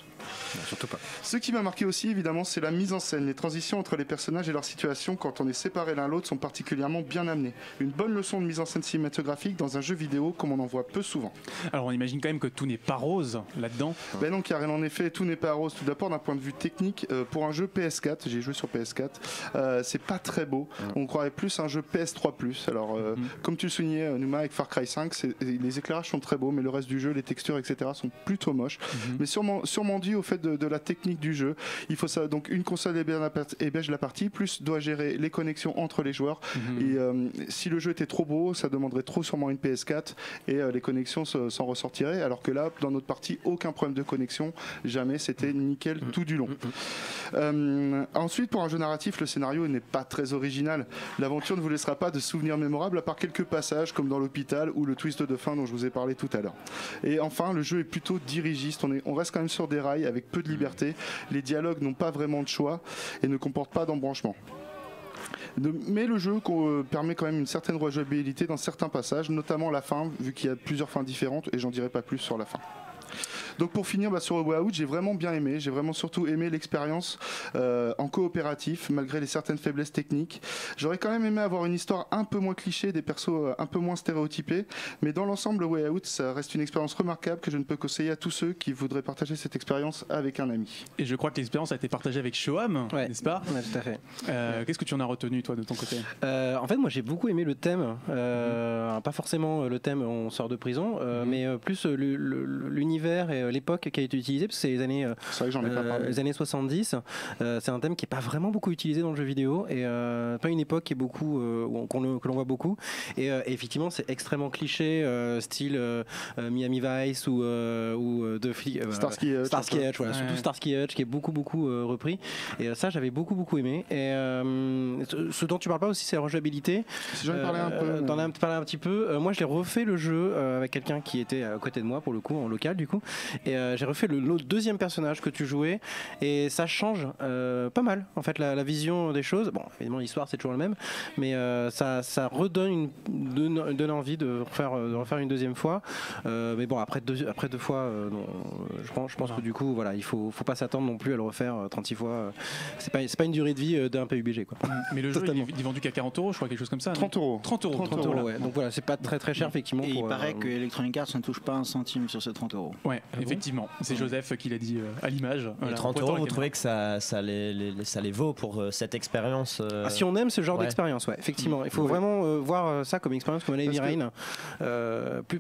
Non, surtout pas. Ce qui m'a marqué aussi évidemment c'est la mise en scène, les transitions entre les personnages et leur situation quand on est séparés l'un l'autre sont particulièrement bien amenés. Une bonne leçon de mise en scène cinématographique dans un jeu vidéo comme on en voit peu souvent. Alors on imagine quand même que tout n'est pas rose là-dedans. Ben non car en effet tout n'est pas rose. Tout d'abord d'un point de vue technique, pour un jeu PS4, j'ai joué sur PS4, c'est pas très beau. On croirait plus un jeu PS3+. Alors comme tu le soulignais Numa avec Far Cry 5, les éclairages sont très beaux mais le reste du jeu, les textures etc. sont plutôt moches. Mais sûrement dû au fait de la technique du jeu. Il faut ça, donc une console héberge la partie, plus doit gérer les connexions entre les joueurs et si le jeu était trop beau ça demanderait trop sûrement une PS4 et les connexions s'en ressortiraient, alors que là dans notre partie aucun problème de connexion, jamais, c'était nickel tout du long. Ensuite pour un jeu narratif le scénario n'est pas très original, l'aventure ne vous laissera pas de souvenirs mémorables à part quelques passages comme dans l'hôpital ou le twist de fin dont je vous ai parlé tout à l'heure. Et enfin le jeu est plutôt dirigiste, on reste quand même sur des rails avec peu de liberté, les dialogues n'ont pas vraiment de choix et ne comportent pas d'embranchement. Mais le jeu permet quand même une certaine rejouabilité dans certains passages, notamment la fin, vu qu'il y a plusieurs fins différentes, et j'en dirai pas plus sur la fin. Donc pour finir sur Overwatch, j'ai vraiment bien aimé, surtout aimé l'expérience en coopératif malgré les certaines faiblesses techniques. J'aurais quand même aimé avoir une histoire un peu moins cliché, des persos un peu moins stéréotypés, mais dans l'ensemble Overwatch ça reste une expérience remarquable que je ne peux conseiller à tous ceux qui voudraient partager cette expérience avec un ami. Et je crois que l'expérience a été partagée avec Shoam, n'est-ce pas? Oui, tout à fait. Qu'est-ce que tu en as retenu toi de ton côté? En fait moi j'ai beaucoup aimé le thème, pas forcément le thème on sort de prison, mais plus l'univers et l'époque qui a été utilisée, parce que c'est les années, les années 70, c'est un thème qui n'est pas vraiment beaucoup utilisé dans le jeu vidéo, et pas une époque qui est beaucoup, que l'on voit beaucoup, et effectivement c'est extrêmement cliché, style Miami Vice ou de Starsky Hutch, voilà, surtout Starsky Hutch qui est beaucoup repris, et ça j'avais beaucoup aimé, et ce dont tu parles pas aussi c'est la rejouabilité, j'en ai parlé un peu, moi je l'ai refait le jeu avec quelqu'un qui était à côté de moi pour le coup, en local du coup, et j'ai refait le deuxième personnage que tu jouais et ça change pas mal en fait la vision des choses. Bon évidemment l'histoire c'est toujours le même, mais ça redonne donne envie de refaire une deuxième fois, mais bon après deux fois non, je pense que du coup voilà il faut pas s'attendre non plus à le refaire 36 fois, c'est pas une durée de vie d'un PUBG quoi. Mais le jeu il est vendu qu'à 40 euros je crois, quelque chose comme ça. 30 euros voilà. Ouais. Donc voilà c'est pas très cher effectivement. Et il paraît que Electronic Arts ne touche pas un centime sur ces 30 euros. Ouais, effectivement, c'est Joseph qui l'a dit à l'image. Voilà. 30 euros, vous trouvez que ça les vaut pour cette expérience si on aime ce genre d'expérience, ouais, effectivement. Il faut vraiment voir ça comme expérience, comme Heavy Rain, plus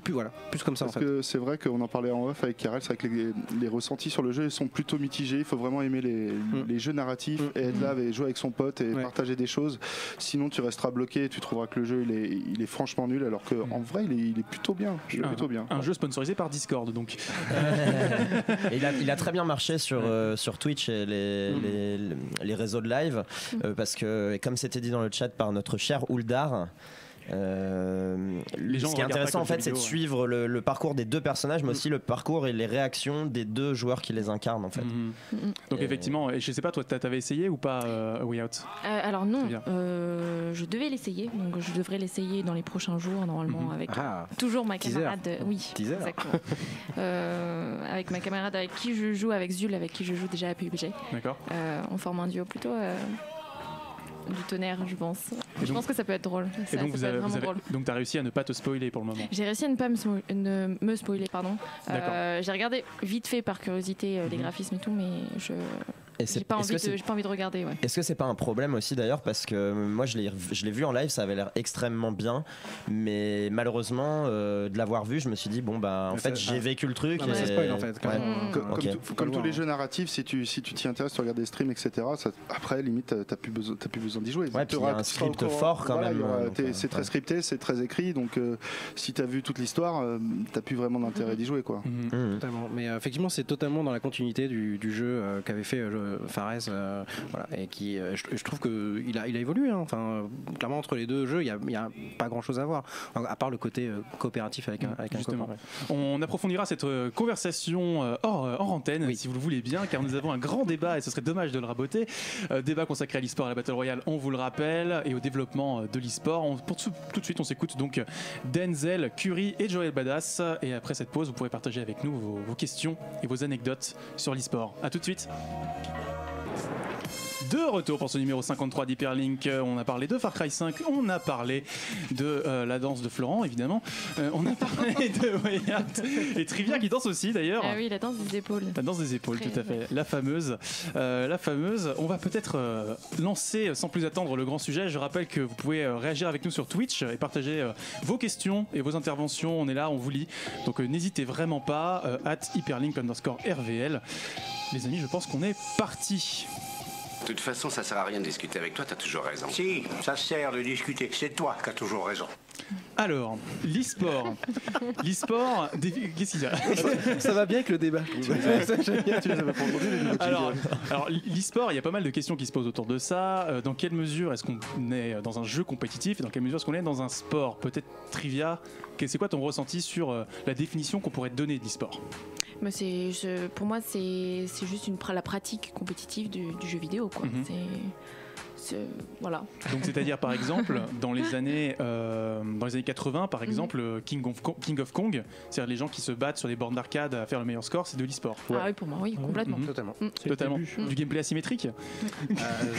comme ça. Parce que c'est vrai qu'on en parlait en off avec Karel, c'est vrai que les ressentis sur le jeu sont plutôt mitigés. Il faut vraiment aimer les jeux narratifs et être là et jouer avec son pote et partager des choses. Sinon, tu resteras bloqué et tu trouveras que le jeu il est franchement nul, alors qu'en vrai, il est plutôt bien. Un jeu sponsorisé par Discord, donc. Et il a très bien marché sur Twitch et les réseaux de live, parce que, comme c'était dit dans le chat par notre cher Uldar, ce qui est intéressant en fait c'est de suivre le parcours des deux personnages, mais aussi le parcours et les réactions des deux joueurs qui les incarnent en fait. Donc effectivement, je sais pas, toi t'avais essayé ou pas A Way Out? Alors non, je devais l'essayer, donc je devrais l'essayer dans les prochains jours normalement, avec toujours ma camarade avec ma camarade avec qui je joue, avec Zul avec qui je joue déjà à PUBG. D'accord. On forme un duo plutôt du tonnerre, je pense. Je pense que ça peut être drôle. Donc tu as réussi à ne pas te spoiler pour le moment? J'ai réussi à ne pas me spoiler, pardon. J'ai regardé vite fait par curiosité les graphismes et tout, mais J'ai pas envie de regarder. Ouais. Est-ce que c'est pas un problème aussi d'ailleurs, parce que moi je l'ai vu en live, ça avait l'air extrêmement bien, mais malheureusement de l'avoir vu, je me suis dit bon bah en fait j'ai vécu le truc. Non, et... spoil, en fait, quand même. Comme tous les jeux narratifs, si tu t'y intéresses, tu regardes des streams, etc. Ça, après limite t'as plus besoin d'y jouer. Ouais, il y a un script fort quand même. C'est très scripté, c'est très écrit, donc si t'as vu toute l'histoire, t'as plus vraiment d'intérêt d'y jouer quoi. Totalement. Mais effectivement c'est totalement dans la continuité du jeu qu'avait fait Fares, voilà, et qui je trouve que il a évolué, hein. Enfin clairement entre les deux jeux il y a pas grand chose à voir, à part le côté coopératif avec justement. Un copain, ouais. On approfondira cette conversation hors antenne, oui, si vous le voulez bien, car nous avons un grand débat et ce serait dommage de le raboter, débat consacré à l'e-sport, à la Battle Royale, on vous le rappelle, et au développement de l'e-sport. Pour tout de suite on s'écoute donc Denzel, Curry et Joël Badass, et après cette pause vous pourrez partager avec nous vos questions et vos anecdotes sur l'e-sport. A tout de suite. De retour pour ce numéro 53 d'Hyperlink. On a parlé de Far Cry 5, on a parlé de la danse de Florent, évidemment. On a parlé de Wyatt et Trivia qui danse aussi d'ailleurs. Ah oui, la danse des épaules. La danse des épaules, tout à fait. La fameuse. On va peut-être lancer sans plus attendre le grand sujet. Je rappelle que vous pouvez réagir avec nous sur Twitch et partager vos questions et vos interventions. On est là, on vous lit. Donc n'hésitez vraiment pas. @hyperlink_RVL. Les amis, je pense qu'on est parti. De toute façon, ça sert à rien de discuter avec toi, t'as toujours raison. Si, ça sert de discuter, c'est toi qui as toujours raison. Alors, l'e-sport. L'e-sport, qu'est-ce qu'il y a ? Ça va bien avec le débat. Alors, l'e-sport, il y a pas mal de questions qui se posent autour de ça. Dans quelle mesure est-ce qu'on est dans un jeu compétitif et dans quelle mesure est-ce qu'on est dans un sport ? Peut-être Trivia, c'est quoi ton ressenti sur la définition qu'on pourrait donner de l'e-sport ? Mais pour moi, c'est juste la pratique compétitive du jeu vidéo, quoi. Mm-hmm. Voilà. Donc c'est-à-dire par exemple dans les années 80 par exemple, mm-hmm, King of Kong, c'est-à-dire les gens qui se battent sur des bornes d'arcade à faire le meilleur score, c'est de l'e-sport. Ouais. Ah oui, pour moi oui, complètement. Mm-hmm. Totalement. Du gameplay asymétrique.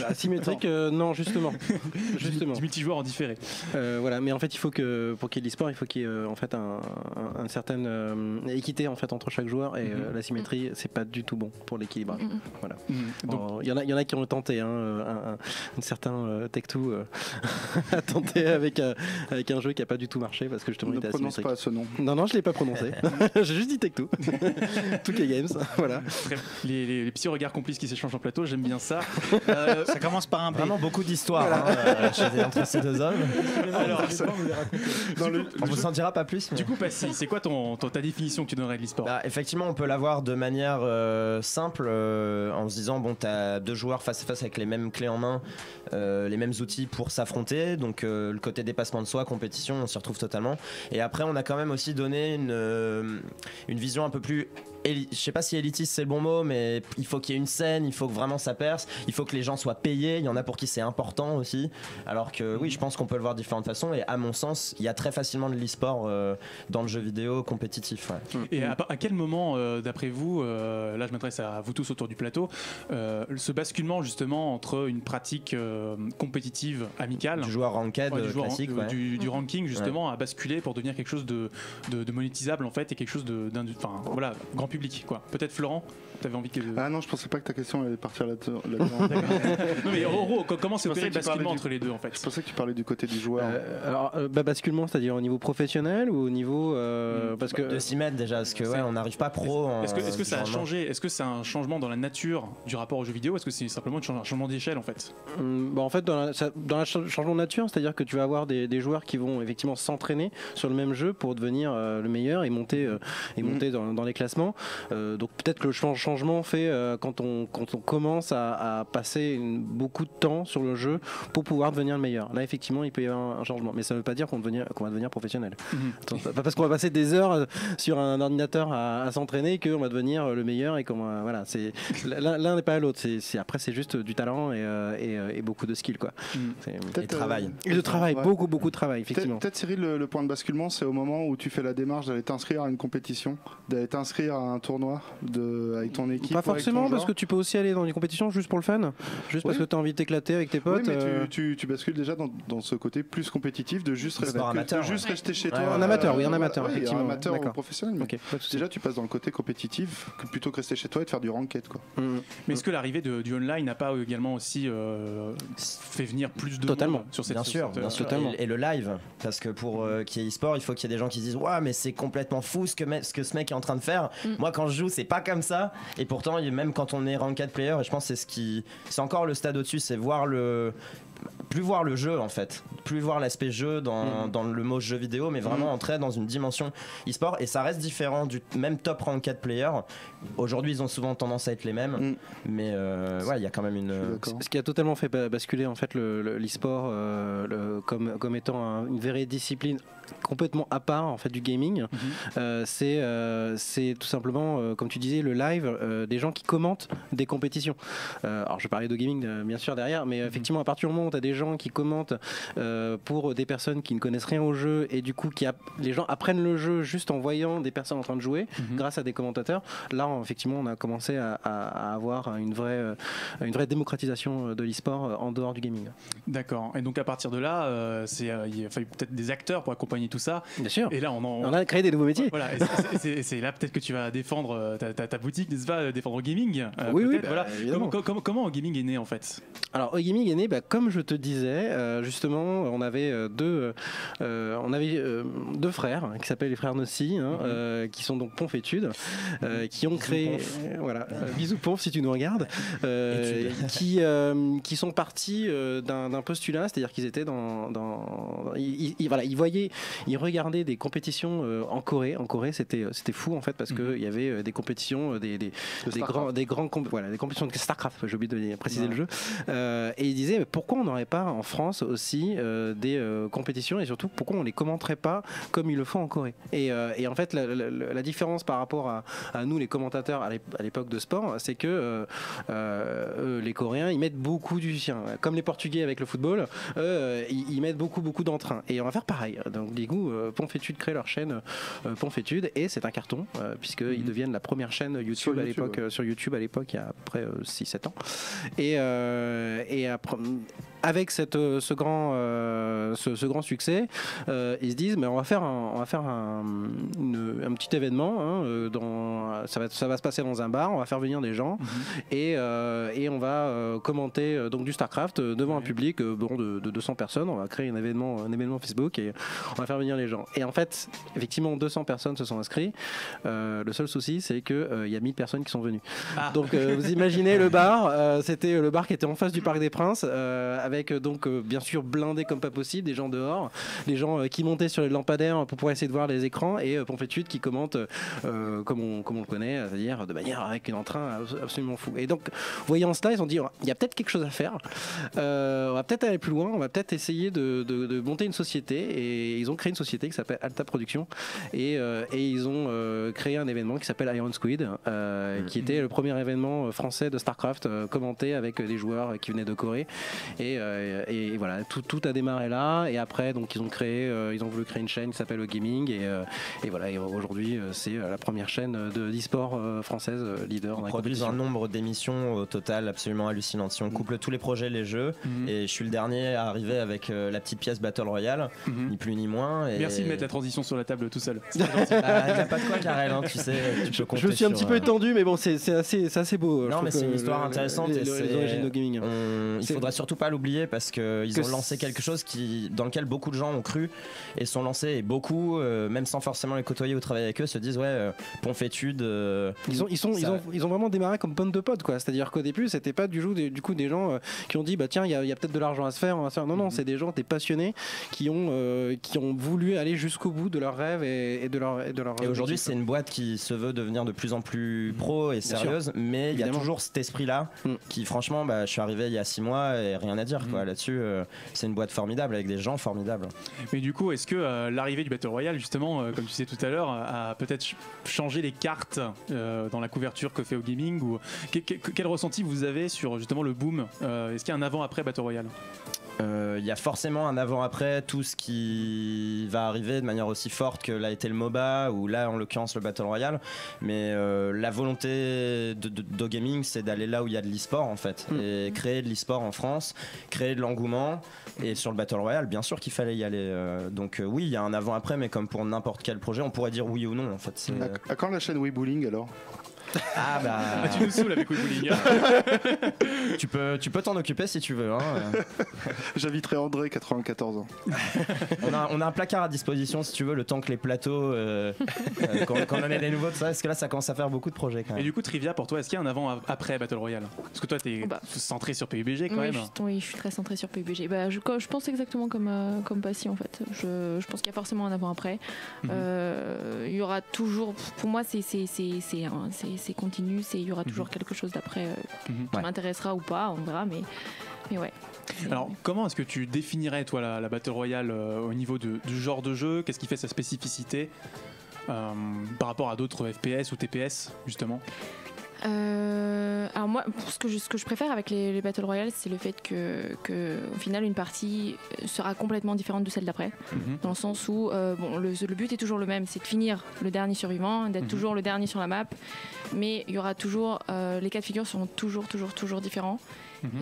Asymétrique, non justement. Du multijoueur en différé. Voilà, mais en fait il faut que pour qu'il y ait de l'e-sport, il faut qu'il y ait en fait une certaine équité en fait entre chaque joueur, et l'asymétrie, mm-hmm, c'est pas du tout bon pour l'équilibrage. Mm-hmm. Voilà. Mm-hmm. Il y en a qui ont tenté, hein, un certain Tech2 a tenté avec un jeu qui n'a pas du tout marché parce que justement il était asymétrique. Ne prononce pas ce nom. Non, je ne l'ai pas prononcé. J'ai juste dit Tech2. 2K Games, voilà. Les petits regards complices qui s'échangent en plateau, j'aime bien ça. Ça commence par un vraiment beaucoup d'histoires, voilà, entre ces deux hommes. Alors, on ne vous en dira pas plus. Mais... Du coup, Passy, c'est quoi ta définition que tu donnerais de l'e-sport ? Bah, effectivement, on peut l'avoir de manière simple, en se disant bon, tu as deux joueurs face à face avec les mêmes clés en main, les mêmes outils pour s'affronter, donc le côté dépassement de soi, compétition, on s'y retrouve totalement. Et après on a quand même aussi donné une vision un peu plus, je sais pas si élitiste c'est le bon mot, mais il faut qu'il y ait une scène, il faut que vraiment ça perce, il faut que les gens soient payés, il y en a pour qui c'est important aussi, alors que oui, je pense qu'on peut le voir de différentes façons, et à mon sens il y a très facilement de l'e-sport dans le jeu vidéo compétitif. Ouais. Et à quel moment d'après vous, là je m'adresse à vous tous autour du plateau, ce basculement justement entre une pratique compétitive amicale du joueur ranked, ouais, classique, ouais, du ranking justement, ouais, à basculer pour devenir quelque chose de monétisable en fait, et quelque chose de voilà, grand public quoi. Peut-être Florent, t'avais envie que... Ah non, je pensais pas que ta question allait partir là-dedans. Non mais en gros, comment s'est opéré le basculement entre les deux en fait? Je pensais que tu parlais du côté du joueur. Alors basculement, c'est-à-dire au niveau professionnel ou au niveau parce que de s'y mettre déjà, parce que ouais, on n'arrive pas pro. Est-ce que ça a changé? Est-ce que c'est un changement dans la nature du rapport aux jeux vidéo? Est-ce que c'est simplement un changement d'échelle en fait? Bon, en fait dans le changement de nature, c'est-à-dire que tu vas avoir des joueurs qui vont effectivement s'entraîner sur le même jeu pour devenir le meilleur et monter dans les classements. Donc peut-être que le changement fait quand on commence à passer beaucoup de temps sur le jeu pour pouvoir devenir le meilleur. Là effectivement il peut y avoir un changement, mais ça ne veut pas dire qu'on va devenir professionnel. Mmh. Pas parce qu'on va passer des heures sur un ordinateur à s'entraîner qu'on va devenir le meilleur et voilà, c'est l'un n'est pas l'autre. Après c'est juste du talent et beaucoup de skill quoi. Et travail. Et de travail, ouais. beaucoup de travail effectivement. Peut-être Cyril, le point de basculement c'est au moment où tu fais la démarche d'aller t'inscrire à une compétition, d'aller t'inscrire à un tournoi avec ton équipe. Pas forcément, parce que tu peux aussi aller dans des compétitions juste pour le fun, juste parce que tu as envie de t'éclater avec tes potes. Oui, mais tu bascules déjà dans ce côté plus compétitif de juste rester chez toi. Un amateur, oui, effectivement. amateur ou professionnel. Mais okay, déjà, tu passes dans le côté compétitif plutôt que rester chez toi et de faire du ranked, quoi. Mmh. Mais est-ce que l'arrivée du online n'a pas également aussi fait venir plus de monde sur cette Bien sûr, totalement. Et le live, parce que pour qu'il y ait e-sport, il faut qu'il y ait des gens qui disent waouh, mais c'est complètement fou ce que ce mec est en train de faire. Mmh. Moi, quand je joue, c'est pas comme ça. Et pourtant, même quand on est ranked player, et je pense que c'est ce qui, c'est encore le stade au-dessus, c'est voir le. Plus voir le jeu en fait, plus voir l'aspect jeu dans le mot jeu vidéo, mais vraiment entrer dans une dimension e-sport, et ça reste différent du même top ranked player. Aujourd'hui ils ont souvent tendance à être les mêmes, mais ouais, il y a quand même une... Ce qui a totalement fait basculer en fait l'e-sport comme étant une vraie discipline complètement à part en fait du gaming, c'est tout simplement comme tu disais le live, des gens qui commentent des compétitions. Alors je parlais de gaming bien sûr derrière, mais effectivement à partir du moment où tu as des gens qui commentent pour des personnes qui ne connaissent rien au jeu, et du coup les gens apprennent le jeu juste en voyant des personnes en train de jouer grâce à des commentateurs, là effectivement on a commencé à avoir une vraie démocratisation de l'e-sport en dehors du gaming. D'accord, et donc à partir de là il a fallu peut-être des acteurs pour accompagner tout ça. Bien sûr. Et là on a créé des nouveaux métiers. Voilà, c'est là peut-être que tu vas défendre ta boutique, n'est-ce pas, défendre au gaming. Oui, bah, voilà. Comment au gaming est né en fait? Alors au gaming est né comme je te disais, justement on avait deux frères qui s'appellent les frères Nossi, hein, qui sont donc Ponf et Tude, qui ont créé, voilà, bisous Ponf si tu nous regardes, qui sont partis d'un postulat, c'est-à-dire qu'ils étaient ils regardaient des compétitions en Corée. En Corée c'était fou en fait, parce que il y avait des compétitions, des compétitions de Starcraft, j'ai oublié de préciser le jeu, et ils disaient pourquoi on n'aurait pas en France aussi des compétitions, et surtout pourquoi on les commenterait pas comme ils le font en Corée. Et en fait la différence par rapport à nous les commentateurs à l'époque de sport, c'est que les Coréens ils mettent beaucoup du sien, comme les Portugais avec le football, ils mettent beaucoup d'entrain, et on va faire pareil. Donc du coup Ponf et Tude créent leur chaîne Ponf et Tude, et c'est un carton puisqu'ils deviennent la première chaîne YouTube à l'époque, sur YouTube à l'époque il y a après 6-7 ans, et après avec ce grand succès, ils se disent mais on va faire un petit événement, hein, ça va se passer dans un bar, on va faire venir des gens et on va commenter donc du StarCraft devant un public de 200 personnes. On va créer un événement Facebook et on va faire venir les gens. Et en fait effectivement 200 personnes se sont inscrites. Le seul souci c'est que il y a 1000 personnes qui sont venues. Donc vous imaginez le bar, c'était le bar qui était en face du Parc des Princes. Avec donc bien sûr blindé comme pas possible, des gens dehors, les gens qui montaient sur les lampadaires pour pouvoir essayer de voir les écrans, et Ponf et Tude qui commente comme on le connaît, c'est-à-dire de manière avec un entrain absolument fou. Et donc voyant cela, ils ont dit il y a peut-être quelque chose à faire, on va peut-être aller plus loin, on va peut-être essayer de monter une société, et ils ont créé une société qui s'appelle Alta Production, et ils ont créé un événement qui s'appelle Iron Squid, qui était le premier événement français de StarCraft commenté avec des joueurs qui venaient de Corée. Et voilà, tout a démarré là, et après donc ils ont voulu créer une chaîne qui s'appelle Gaming, et voilà, et aujourd'hui c'est la première chaîne d'e-sport française leader. Ils produisent un nombre d'émissions au total absolument hallucinant. Si on couple tous les projets, les jeux, et je suis le dernier à arriver avec la petite pièce Battle Royale, ni plus ni moins. Et merci de mettre la transition sur la table tout seul. Il n'y a pas de quoi, Karel, hein, tu sais, tu peux. Je me suis un petit peu étendu, mais bon, c'est assez beau. Non, mais c'est une histoire intéressante. Les origines de gaming. Il faudra surtout pas l'oublier, parce qu'ils ont lancé quelque chose dans lequel beaucoup de gens ont cru et sont lancés, et beaucoup même sans forcément les côtoyer ou travailler avec eux se disent ouais, Ponf et Tude, ils ont vraiment démarré comme bande de potes, quoi. C'est-à-dire qu'au début c'était pas du coup des gens qui ont dit bah tiens il y a peut-être de l'argent à se faire, on va se faire. Non, c'est des gens, des passionnés qui ont voulu aller jusqu'au bout de leurs rêves et de leur. Et aujourd'hui c'est une boîte qui se veut devenir de plus en plus pro et sérieuse, mais il y a toujours cet esprit là qui franchement je suis arrivé il y a 6 mois et rien à dire là-dessus. C'est une boîte formidable avec des gens formidables. Mais du coup, est-ce que l'arrivée du Battle Royale, justement, comme tu disais tout à l'heure, a peut-être changé les cartes dans la couverture que fait au gaming, ou quel ressenti vous avez sur justement le boom? Est-ce qu'il y a un avant-après Battle Royale? Il y a forcément un avant-après, tout ce qui va arriver de manière aussi forte que l'a été le MOBA ou là en l'occurrence le Battle Royale, mais la volonté d'OGaming c'est d'aller là où il y a de l'e-sport en fait, et créer de l'e-sport en France, créer de l'engouement, et sur le Battle Royale bien sûr qu'il fallait y aller, donc oui il y a un avant-après, mais comme pour n'importe quel projet on pourrait dire oui ou non en fait. À quand la chaîne Weebulling alors? Ah bah... ah, tu nous saoules avec Weebulling. Tu peux t'en occuper si tu veux hein. J'inviterai André, 94 ans. On a un placard à disposition si tu veux, le temps que les plateaux quand on a des nouveaux de ça, parce que là ça commence à faire beaucoup de projets quand même. Et du coup Trivia, pour toi est-ce qu'il y a un avant après Battle Royale? Parce que toi t'es centré sur PUBG quand même. Oui, je suis très centré sur PUBG. Bah, je pense exactement comme Passy en fait. Je pense qu'il y a forcément un avant après. Il y aura toujours, pour moi c'est continu, il y aura toujours quelque chose d'après qui m'intéressera ou pas, on verra, mais ouais. Alors comment est-ce que tu définirais toi la Battle Royale au niveau du genre de jeu? Qu'est-ce qui fait sa spécificité par rapport à d'autres FPS ou TPS justement? Alors moi, ce que je préfère avec les Battle Royale, c'est le fait que au final une partie sera complètement différente de celle d'après, dans le sens où bon, le but est toujours le même, c'est de finir le dernier survivant, d'être toujours le dernier sur la map, mais il y aura toujours les cas de figure seront toujours différents.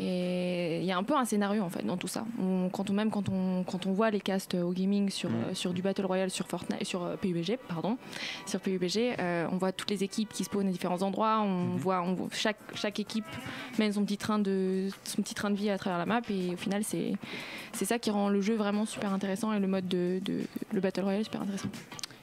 Et il y a un peu un scénario en fait dans tout ça. Quand on voit les casts au gaming sur du Battle Royale, sur Fortnite, sur PUBG, pardon, sur PUBG, on voit toutes les équipes qui spawnent à différents endroits. On voit chaque équipe mène son petit train de vie à travers la map, et au final c'est ça qui rend le jeu vraiment super intéressant et le mode le Battle Royale super intéressant.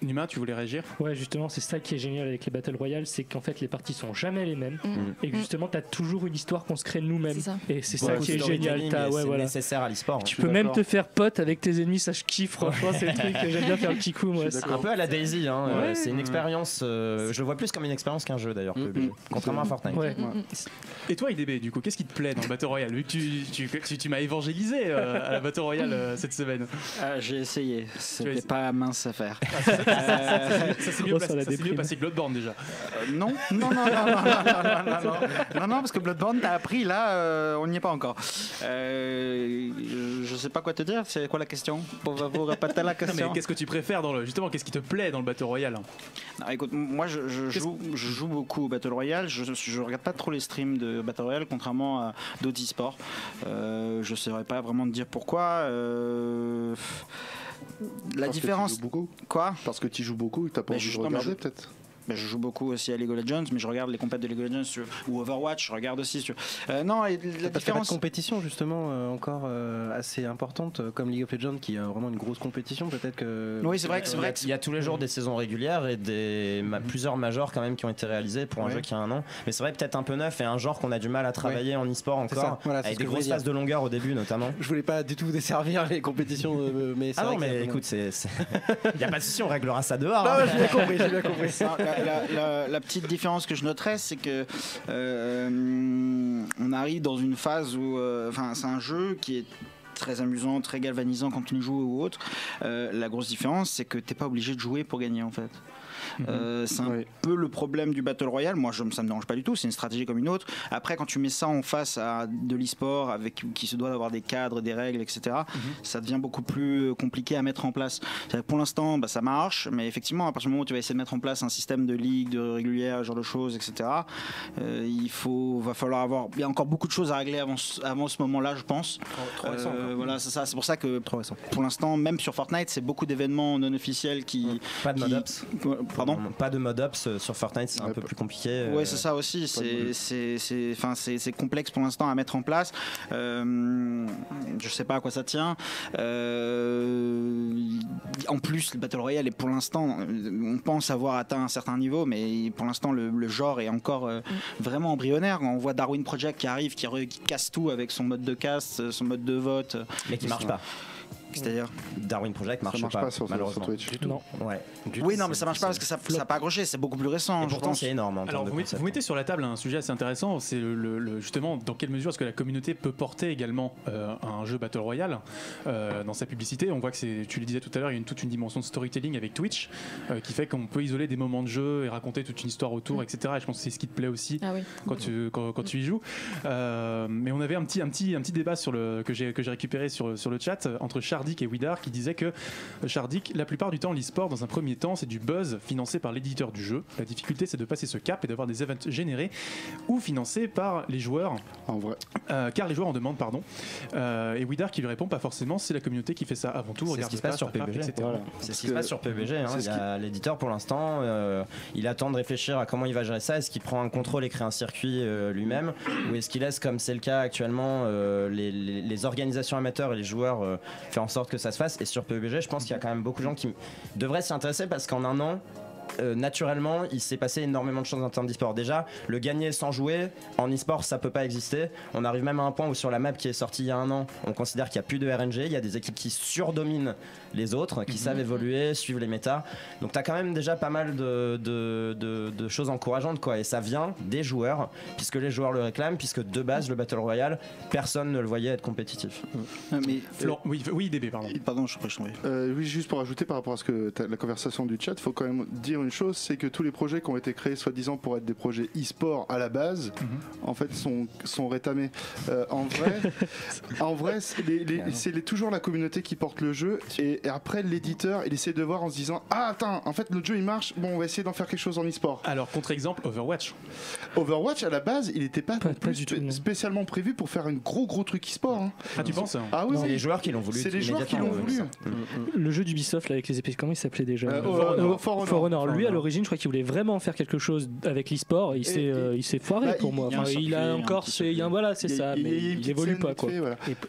Numa, tu voulais réagir? Ouais, justement, c'est ça qui est génial avec les Battle Royale, c'est qu'en fait les parties sont jamais les mêmes, et que justement t'as toujours une histoire qu'on se crée nous-mêmes. Et c'est ça qui est génial. Ouais, c'est nécessaire à l'e-sport. Tu peux même te faire pote avec tes ennemis, ça je kiffe, franchement, c'est le truc que j'aime bien faire le petit coup. Moi, un peu à la Daisy, hein, c'est une expérience, je le vois plus comme une expérience qu'un jeu d'ailleurs, contrairement à Fortnite. Ouais. Et toi, IDB, du coup, qu'est-ce qui te plaît dans le Battle Royale? Tu m'as évangélisé à la Battle Royale cette semaine. J'ai essayé, c'était pas mince à faire. Ça s'est mieux passé que Bloodborne déjà. Non, parce que Bloodborne t'as appris, là on n'y est pas encore. Je sais pas quoi te dire, c'est quoi la question? Pour vous répéter la question. Qu'est-ce que tu préfères dans le... Justement, qu'est-ce qui te plaît dans le Battle Royale? Non, écoute, moi je joue beaucoup au Battle Royale, je regarde pas trop les streams de Battle Royale, contrairement à d'autres e-sports. Je saurais pas vraiment te dire pourquoi. La différence... Quoi? Parce que tu joues beaucoup, t'as pas envie de regarder peut-être? Ben, je joue beaucoup aussi à League of Legends, mais je regarde les compètes de League of Legends ou Overwatch, je regarde aussi. Non, et la différence. Une compétition justement encore assez importante, comme League of Legends qui a vraiment une grosse compétition. Peut-être que. Oui, c'est vrai que c'est vrai. Il y a tous les jours des saisons régulières et des plusieurs majors quand même qui ont été réalisés pour un jeu qui a un an. Mais c'est vrai peut-être un peu neuf et un genre qu'on a du mal à travailler en e-sport encore, voilà, avec des grosses passes de longueur au début notamment. Je voulais pas du tout desservir les compétitions, mais c'est vrai. Non, mais écoute, il y a pas de souci, on réglera ça dehors. J'ai bien compris, j'ai bien compris. La petite différence que je noterais, c'est que on arrive dans une phase où, enfin, c'est un jeu qui est très amusant, très galvanisant quand on joue ou autre. La grosse différence, c'est que t'es pas obligé de jouer pour gagner en fait. C'est un peu le problème du Battle Royale. Moi ça me dérange pas du tout, c'est une stratégie comme une autre. Après quand tu mets ça en face à de l'e-sport avec, qui se doit d'avoir des cadres, des règles, etc, ça devient beaucoup plus compliqué à mettre en place. Pour l'instant ça marche, mais effectivement à partir du moment où tu vas essayer de mettre en place un système de ligue, de régulière, genre de choses, etc, va falloir avoir, il y a encore beaucoup de choses à régler avant ce moment là je pense. Trop récent, voilà, c'est pour ça que pour l'instant même sur Fortnite c'est beaucoup d'événements non officiels qui... Pas de mod-ups. Pardon ? Pas de mod-ups sur Fortnite, c'est un peu plus compliqué. Oui, c'est ça aussi, c'est complexe pour l'instant à mettre en place. Je sais pas à quoi ça tient. En plus, le Battle Royale est pour l'instant, on pense avoir atteint un certain niveau, mais pour l'instant le genre est encore vraiment embryonnaire. On voit Darwin Project qui arrive, qui casse tout avec son mode de cast, son mode de vote. Mais qui marche pas. C'est-à-dire Darwin Project marche pas sur, malheureusement. Sur Twitch du tout. Non. Ouais. Oui, non, mais ça marche pas parce que ça n'a pas accroché, c'est beaucoup plus récent. Et pourtant, c'est énorme. En alors, vous mettez sur la table un sujet assez intéressant, c'est justement dans quelle mesure est-ce que la communauté peut porter également un jeu Battle Royale dans sa publicité. On voit que c'est, tu le disais tout à l'heure, il y a toute une dimension de storytelling avec Twitch qui fait qu'on peut isoler des moments de jeu et raconter toute une histoire autour, etc. Et je pense que c'est ce qui te plaît aussi quand tu y joues. Mais on avait un petit débat sur le, que j'ai récupéré sur le chat entre Chardic et Widar qui disait que Chardic, la plupart du temps, l'e-sport, dans un premier temps, c'est du buzz financé par l'éditeur du jeu. La difficulté, c'est de passer ce cap et d'avoir des events générés ou financés par les joueurs. En vrai. Car les joueurs en demandent, pardon. Et Widar qui lui répond, pas forcément, c'est la communauté qui fait ça avant tout. C'est ce qui se passe sur PUBG. C'est ce qui se passe sur PUBG. L'éditeur, pour l'instant, il attend de réfléchir à comment il va gérer ça. Est-ce qu'il prend un contrôle et crée un circuit lui-même, ou est-ce qu'il laisse, comme c'est le cas actuellement, les organisations amateurs et les joueurs faire en sorte que ça se fasse. Et sur PUBG, je pense qu'il y a quand même beaucoup de gens qui devraient s'y intéresser parce qu'en un an, naturellement, il s'est passé énormément de choses en termes d'e-sport. Déjà, le gagner sans jouer en e-sport, ça peut pas exister. On arrive même à un point où sur la map qui est sortie il y a un an, on considère qu'il n'y a plus de RNG. Il y a des équipes qui surdominent les autres, qui savent évoluer, suivent les méta. Donc t'as quand même déjà pas mal de choses encourageantes, quoi. Et ça vient des joueurs, puisque les joueurs le réclament, puisque de base le Battle Royale, personne ne le voyait être compétitif. Mais oui, DB, pardon. Pardon, je suis oui, juste pour ajouter par rapport à ce que la conversation du chat, faut quand même dire une chose, c'est que tous les projets qui ont été créés soi-disant pour être des projets e-sport à la base, en fait, sont rétamés. En vrai, c'est toujours la communauté qui porte le jeu, et après l'éditeur, il essaie de voir en se disant ah attends, en fait notre jeu il marche, bon on va essayer d'en faire quelque chose en e-sport. Alors contre-exemple, Overwatch. Overwatch à la base, il n'était pas spécialement prévu pour faire un gros truc e-sport. Hein. Ah tu penses hein. Ah oui, c'est les joueurs qui l'ont voulu. C'est les joueurs qui l'ont voulu. Le jeu d'Ubisoft avec les épées, comment il s'appelait déjà? For Honor. Lui à l'origine, je crois qu'il voulait vraiment faire quelque chose avec l'e-sport. Il s'est foiré pour moi. Il a encore, c'est ça, mais il évolue pas quoi.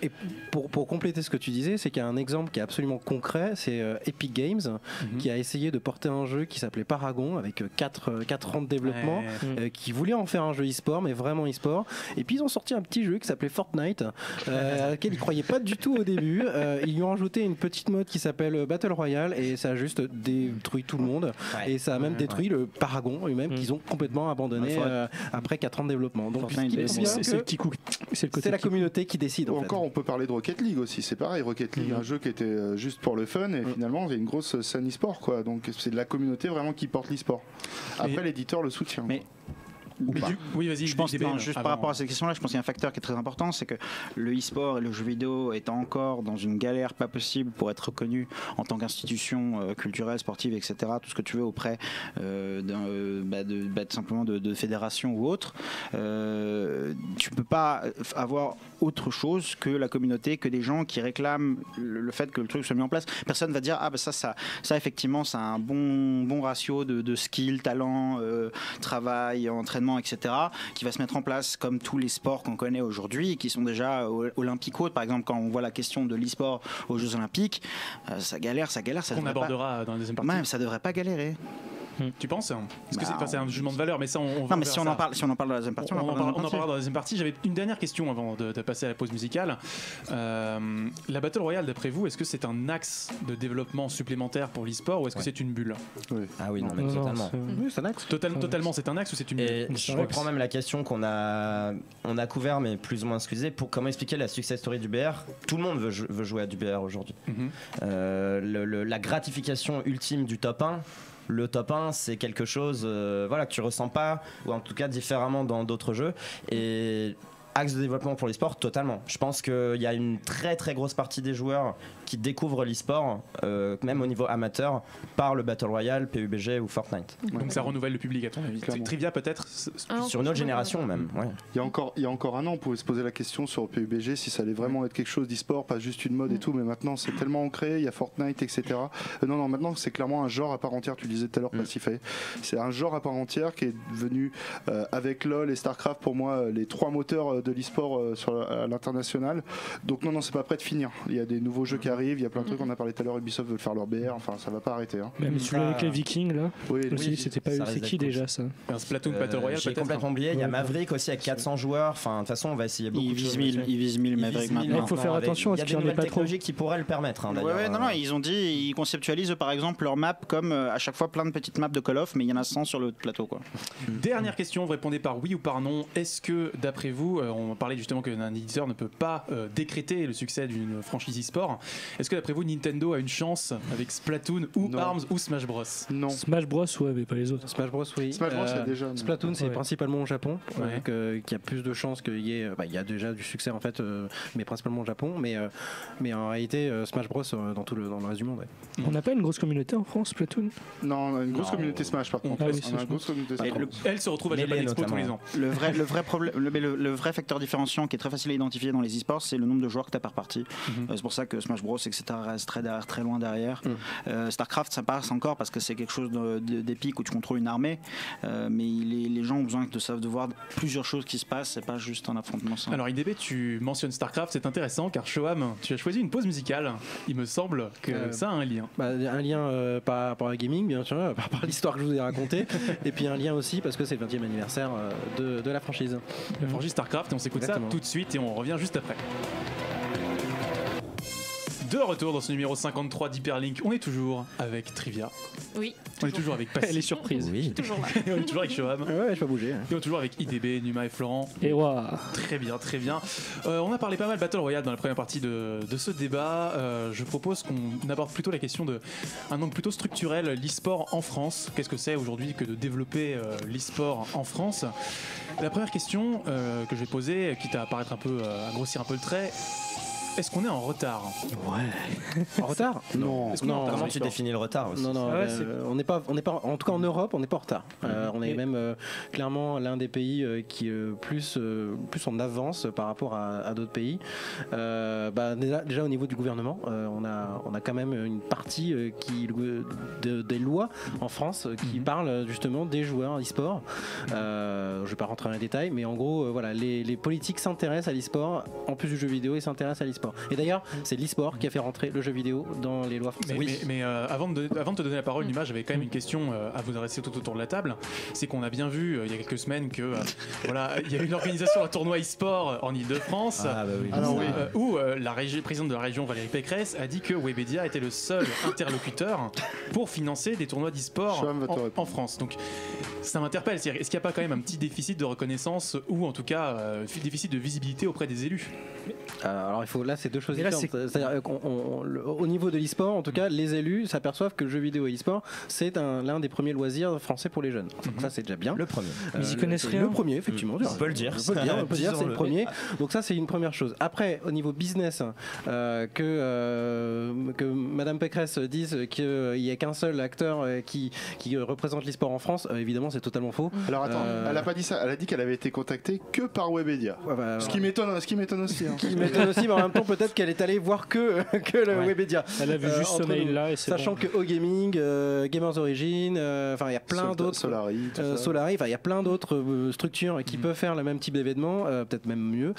Et pour compléter ce que tu disais, c'est qu'il y a un exemple qui est absolument concret, c'est Epic Games qui a essayé de porter un jeu qui s'appelait Paragon avec 4 ans de développement, qui voulait en faire un jeu e-sport, mais vraiment e-sport. Et puis ils ont sorti un petit jeu qui s'appelait Fortnite, à laquelle ils croyaient pas du tout au début. Ils lui ont ajouté une petite mode qui s'appelle Battle Royale et ça a juste détruit tout le monde. Et ça a même détruit le Paragon lui-même qu'ils ont complètement abandonné après 4 ans de développement. Donc c'est le petit coup. C'est la communauté qui décide. Ou encore on peut parler de Rocket League aussi, c'est pareil. Rocket League, un jeu qui était juste pour le fun et finalement il y a une grosse scène e-sport quoi. Donc c'est de la communauté vraiment qui porte l'e-sport. Après l'éditeur le soutient. Oui, vas-y. Je pense juste par rapport à cette question-là, je pense qu'il y a un facteur qui est très important, c'est que le e-sport et le jeu vidéo est encore dans une galère pas possible pour être reconnu en tant qu'institution culturelle, sportive, etc. Tout ce que tu veux auprès simplement de fédérations ou autres. Tu peux pas avoir autre chose que la communauté, que des gens qui réclament le fait que le truc soit mis en place. Personne va dire ah bah ça effectivement ça a un bon ratio de skill, talent, travail, entraînement, etc., qui va se mettre en place comme tous les sports qu'on connaît aujourd'hui, qui sont déjà olympico. Par exemple, quand on voit la question de l'e-sport aux Jeux Olympiques, ça galère. Ça on abordera dans la deuxième partie. Même, ça devrait pas galérer. Tu penses hein? Parce que c'est un jugement de valeur, mais ça on non, mais si on, en parle dans la deuxième partie, on en parlera dans la deuxième partie. J'avais une dernière question avant de passer à la pause musicale. La Battle Royale, d'après vous, est-ce que c'est un axe de développement supplémentaire pour l'e-sport ou est-ce que c'est une bulle? Ah oui, non, mais totalement. Oui, c'est un axe. Totalement, c'est un axe ou c'est une bulle? Et je reprends même la question qu'on a couvert, mais plus ou moins excusé, pour comment expliquer la success story du BR. Tout le monde veut jouer à du BR aujourd'hui. La gratification ultime du top 1. Le top 1, c'est quelque chose que tu ressens pas, ou en tout cas différemment dans d'autres jeux. Et axe de développement pour l'e-sport, totalement. Je pense qu'il y a une très très grosse partie des joueurs qui découvrent l'e-sport, même au niveau amateur, par le Battle Royale, PUBG ou Fortnite. Donc ça renouvelle le public à ton avis. Trivia peut-être sur une autre génération même. Ouais. Il y a encore un an, on pouvait se poser la question sur PUBG si ça allait vraiment être quelque chose d'e-sport, pas juste une mode et tout, mais maintenant c'est tellement ancré, il y a Fortnite, etc. Non, maintenant c'est clairement un genre à part entière, tu disais tout à l'heure, Pacifae. C'est un genre à part entière qui est devenu, avec LoL et StarCraft, pour moi, les trois moteurs de l'e-sport à l'international. Donc non, c'est pas près de finir. Il y a des nouveaux jeux qui arrivent, il y a plein de trucs, on a parlé tout à l'heure, Ubisoft veut faire leur BR, enfin ça va pas arrêter. Hein. Même celui avec les Vikings là, oui, c'était pas c'est qui déjà ça? Un Splatoon Battle Royale, j'ai complètement oublié, il y a Maverick aussi avec 400 joueurs, enfin de toute façon on va essayer beaucoup de choses. Ils visent 1000 Maverick maintenant. Il faut faire attention à ce qu'il y en ait pas trop. Il y a des nouvelles technologies qui pourraient le permettre. Non, ils ont dit, ils conceptualisent par exemple leur map comme à chaque fois plein de petites maps de Call of, mais il y en a 100 sur le plateau quoi. Dernière question, vous répondez par oui ou par non. Est-ce que d'après vous, on parlait justement qu'un éditeur ne peut pas décréter le succès d'une franchise e-sport, est-ce que d'après vous Nintendo a une chance avec Splatoon ou Arms ou Smash Bros? Non. Smash Bros ouais, mais pas les autres. Smash Bros oui. Smash Bros, il y a déjà, Splatoon c'est principalement au Japon, donc qu'il y a plus de chances qu'il y ait, il y a déjà du succès en fait, mais principalement au Japon, mais en réalité Smash Bros dans le reste du monde. On n'a pas une grosse communauté en France Splatoon? Non, on a une grosse communauté Smash par contre. Elle se retrouve à Japan Expo tous les ans. Le vrai facteur différenciant qui est très facile à identifier dans les e-sports, c'est le nombre de joueurs que tu as par partie. C'est pour ça que Smash Bros etc reste très loin derrière. Starcraft ça passe encore parce que c'est quelque chose d'épique où tu contrôles une armée, mais les gens ont besoin de voir plusieurs choses qui se passent, c'est pas juste un affrontement simple. Alors IDB, tu mentionnes Starcraft, c'est intéressant car Shoam, tu as choisi une pause musicale, il me semble que ça a un lien. Un lien par rapport à la gaming bien sûr, par l'histoire que je vous ai racontée, et puis un lien aussi parce que c'est le 20e anniversaire de la franchise. La franchise Starcraft, et on s'écoute ça tout de suite et on revient juste après. De retour dans ce numéro 53 d'Hyperlink, on est toujours avec Trivia. Oui. On est toujours avec Pacific. Elle est surprise. Oui. Toujours là. On est toujours avec Shoam. Ouais, je vais bouger. Et on est toujours avec IDB, Numa et Florent. Et waouh. Très bien, très bien. On a parlé pas mal Battle Royale dans la première partie de ce débat. Je propose qu'on aborde plutôt la question d'un angle plutôt structurel, l'e-sport en France. Qu'est-ce que c'est aujourd'hui que de développer l'e-sport en France? La première question que je vais poser, quitte à paraître un peu, à grossir un peu le trait. Est-ce qu'on est en retard? Ouais. En retard? Non. Comment tu définis le retard aussi? Non, on n'est pas, en tout cas en Europe, on n'est pas en retard. On est même clairement l'un des pays qui plus en avance par rapport à d'autres pays. Déjà au niveau du gouvernement, on a quand même une partie des lois en France qui parlent justement des joueurs e-sport. Je ne vais pas rentrer dans les détails, mais en gros, voilà, les politiques s'intéressent à l'e-sport, en plus du jeu vidéo, ils s'intéressent à l'e-sport. Et d'ailleurs, c'est l'e-sport qui a fait rentrer le jeu vidéo dans les lois françaises. Mais avant de te donner la parole, Numa, j'avais quand même une question à vous adresser tout autour de la table. C'est qu'on a bien vu il y a quelques semaines que il y a une organisation d'un tournoi e-sport en Ile-de-France où la présidente de la région Valérie Pécresse a dit que Webedia était le seul interlocuteur pour financer des tournois d'e-sport en France. Donc ça m'interpelle. Est-ce qu'il n'y a pas quand même un petit déficit de reconnaissance ou en tout cas déficit de visibilité auprès des élus? Alors il faut, là c'est deux choses différentes. C'est-à-dire qu'au niveau de l'e-sport, en tout cas, les élus s'aperçoivent que le jeu vidéo et l'e-sport, c'est l'un des premiers loisirs français pour les jeunes. Donc ça c'est déjà bien. Le premier. Mais ils connaissent rien. Le premier, effectivement. On peut le dire. C'est le premier. Donc ça c'est une première chose. Après, au niveau business, que Madame Pécresse dise qu'il n'y a qu'un seul acteur qui représente l'e-sport en France, évidemment c'est totalement faux. Alors attends, elle n'a pas dit ça. Elle a dit qu'elle avait été contactée que par Webedia. Ce qui m'étonne. Ce qui m'étonne aussi. Mais en même temps, peut-être qu'elle est allée voir que le Webedia. Elle a vu juste ce mail là, et sachant que OGaming, Gamers Origin, enfin il y a plein d'autres, Solari, enfin il y a plein d'autres structures qui peuvent faire le même type d'événement, peut-être même mieux,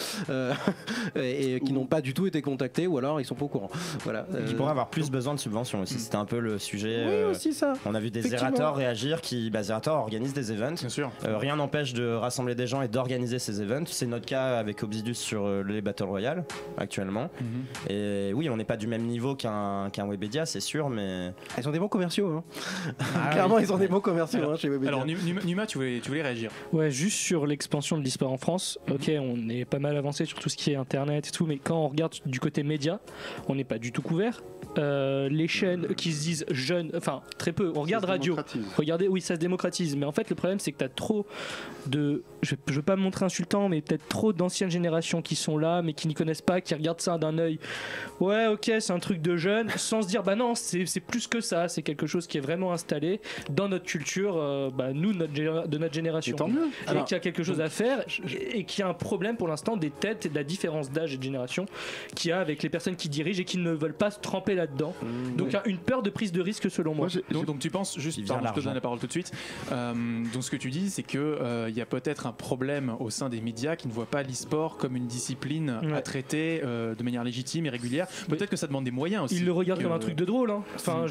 et qui n'ont pas du tout été contactés, ou alors ils sont pas au courant. Voilà. Qui pourraient avoir plus besoin de subventions aussi. C'était un peu le sujet. Oui, aussi ça. On a vu des Zerator réagir, Zerator organise des events. Bien sûr. Rien n'empêche de rassembler des gens et d'organiser ces events. C'est notre cas avec Obsidus sur les Battle Royale actuellement. Et oui, on n'est pas du même niveau qu'un Webedia, c'est sûr, mais ils ont des bons commerciaux. Clairement, ils ont des bons commerciaux chez Webedia. Alors Numa, tu voulais réagir? Ouais, juste sur l'expansion de l'e-sport en France. Ok, on est pas mal avancé sur tout ce qui est internet et tout, mais quand on regarde du côté média, on n'est pas du tout couvert. Les chaînes qui se disent jeunes, enfin très peu. On regarde radio. Regardez, oui, ça se démocratise, mais en fait le problème c'est que t'as trop de, je veux pas me montrer insultant, mais peut-être trop d'anciennes générations qui sont là, mais qui n'y connaissent pas, qui regardent ça d'un œil ouais ok c'est un truc de jeune, sans se dire bah non c'est plus que ça, c'est quelque chose qui est vraiment installé dans notre culture, nous de notre génération, et qui a quelque chose à faire et qui a un problème pour l'instant des têtes et de la différence d'âge et de génération qu'il y a avec les personnes qui dirigent et qui ne veulent pas se tremper là-dedans, donc une peur de prise de risque selon moi. Donc tu penses, juste je te donne la parole tout de suite, Donc ce que tu dis, c'est qu'il y a peut-être un problème au sein des médias qui ne voient pas l'e-sport comme une discipline à traiter de manière légitime et régulière. Peut-être que ça demande des moyens aussi. Ils le regardent comme un truc de drôle. Hein. Enfin,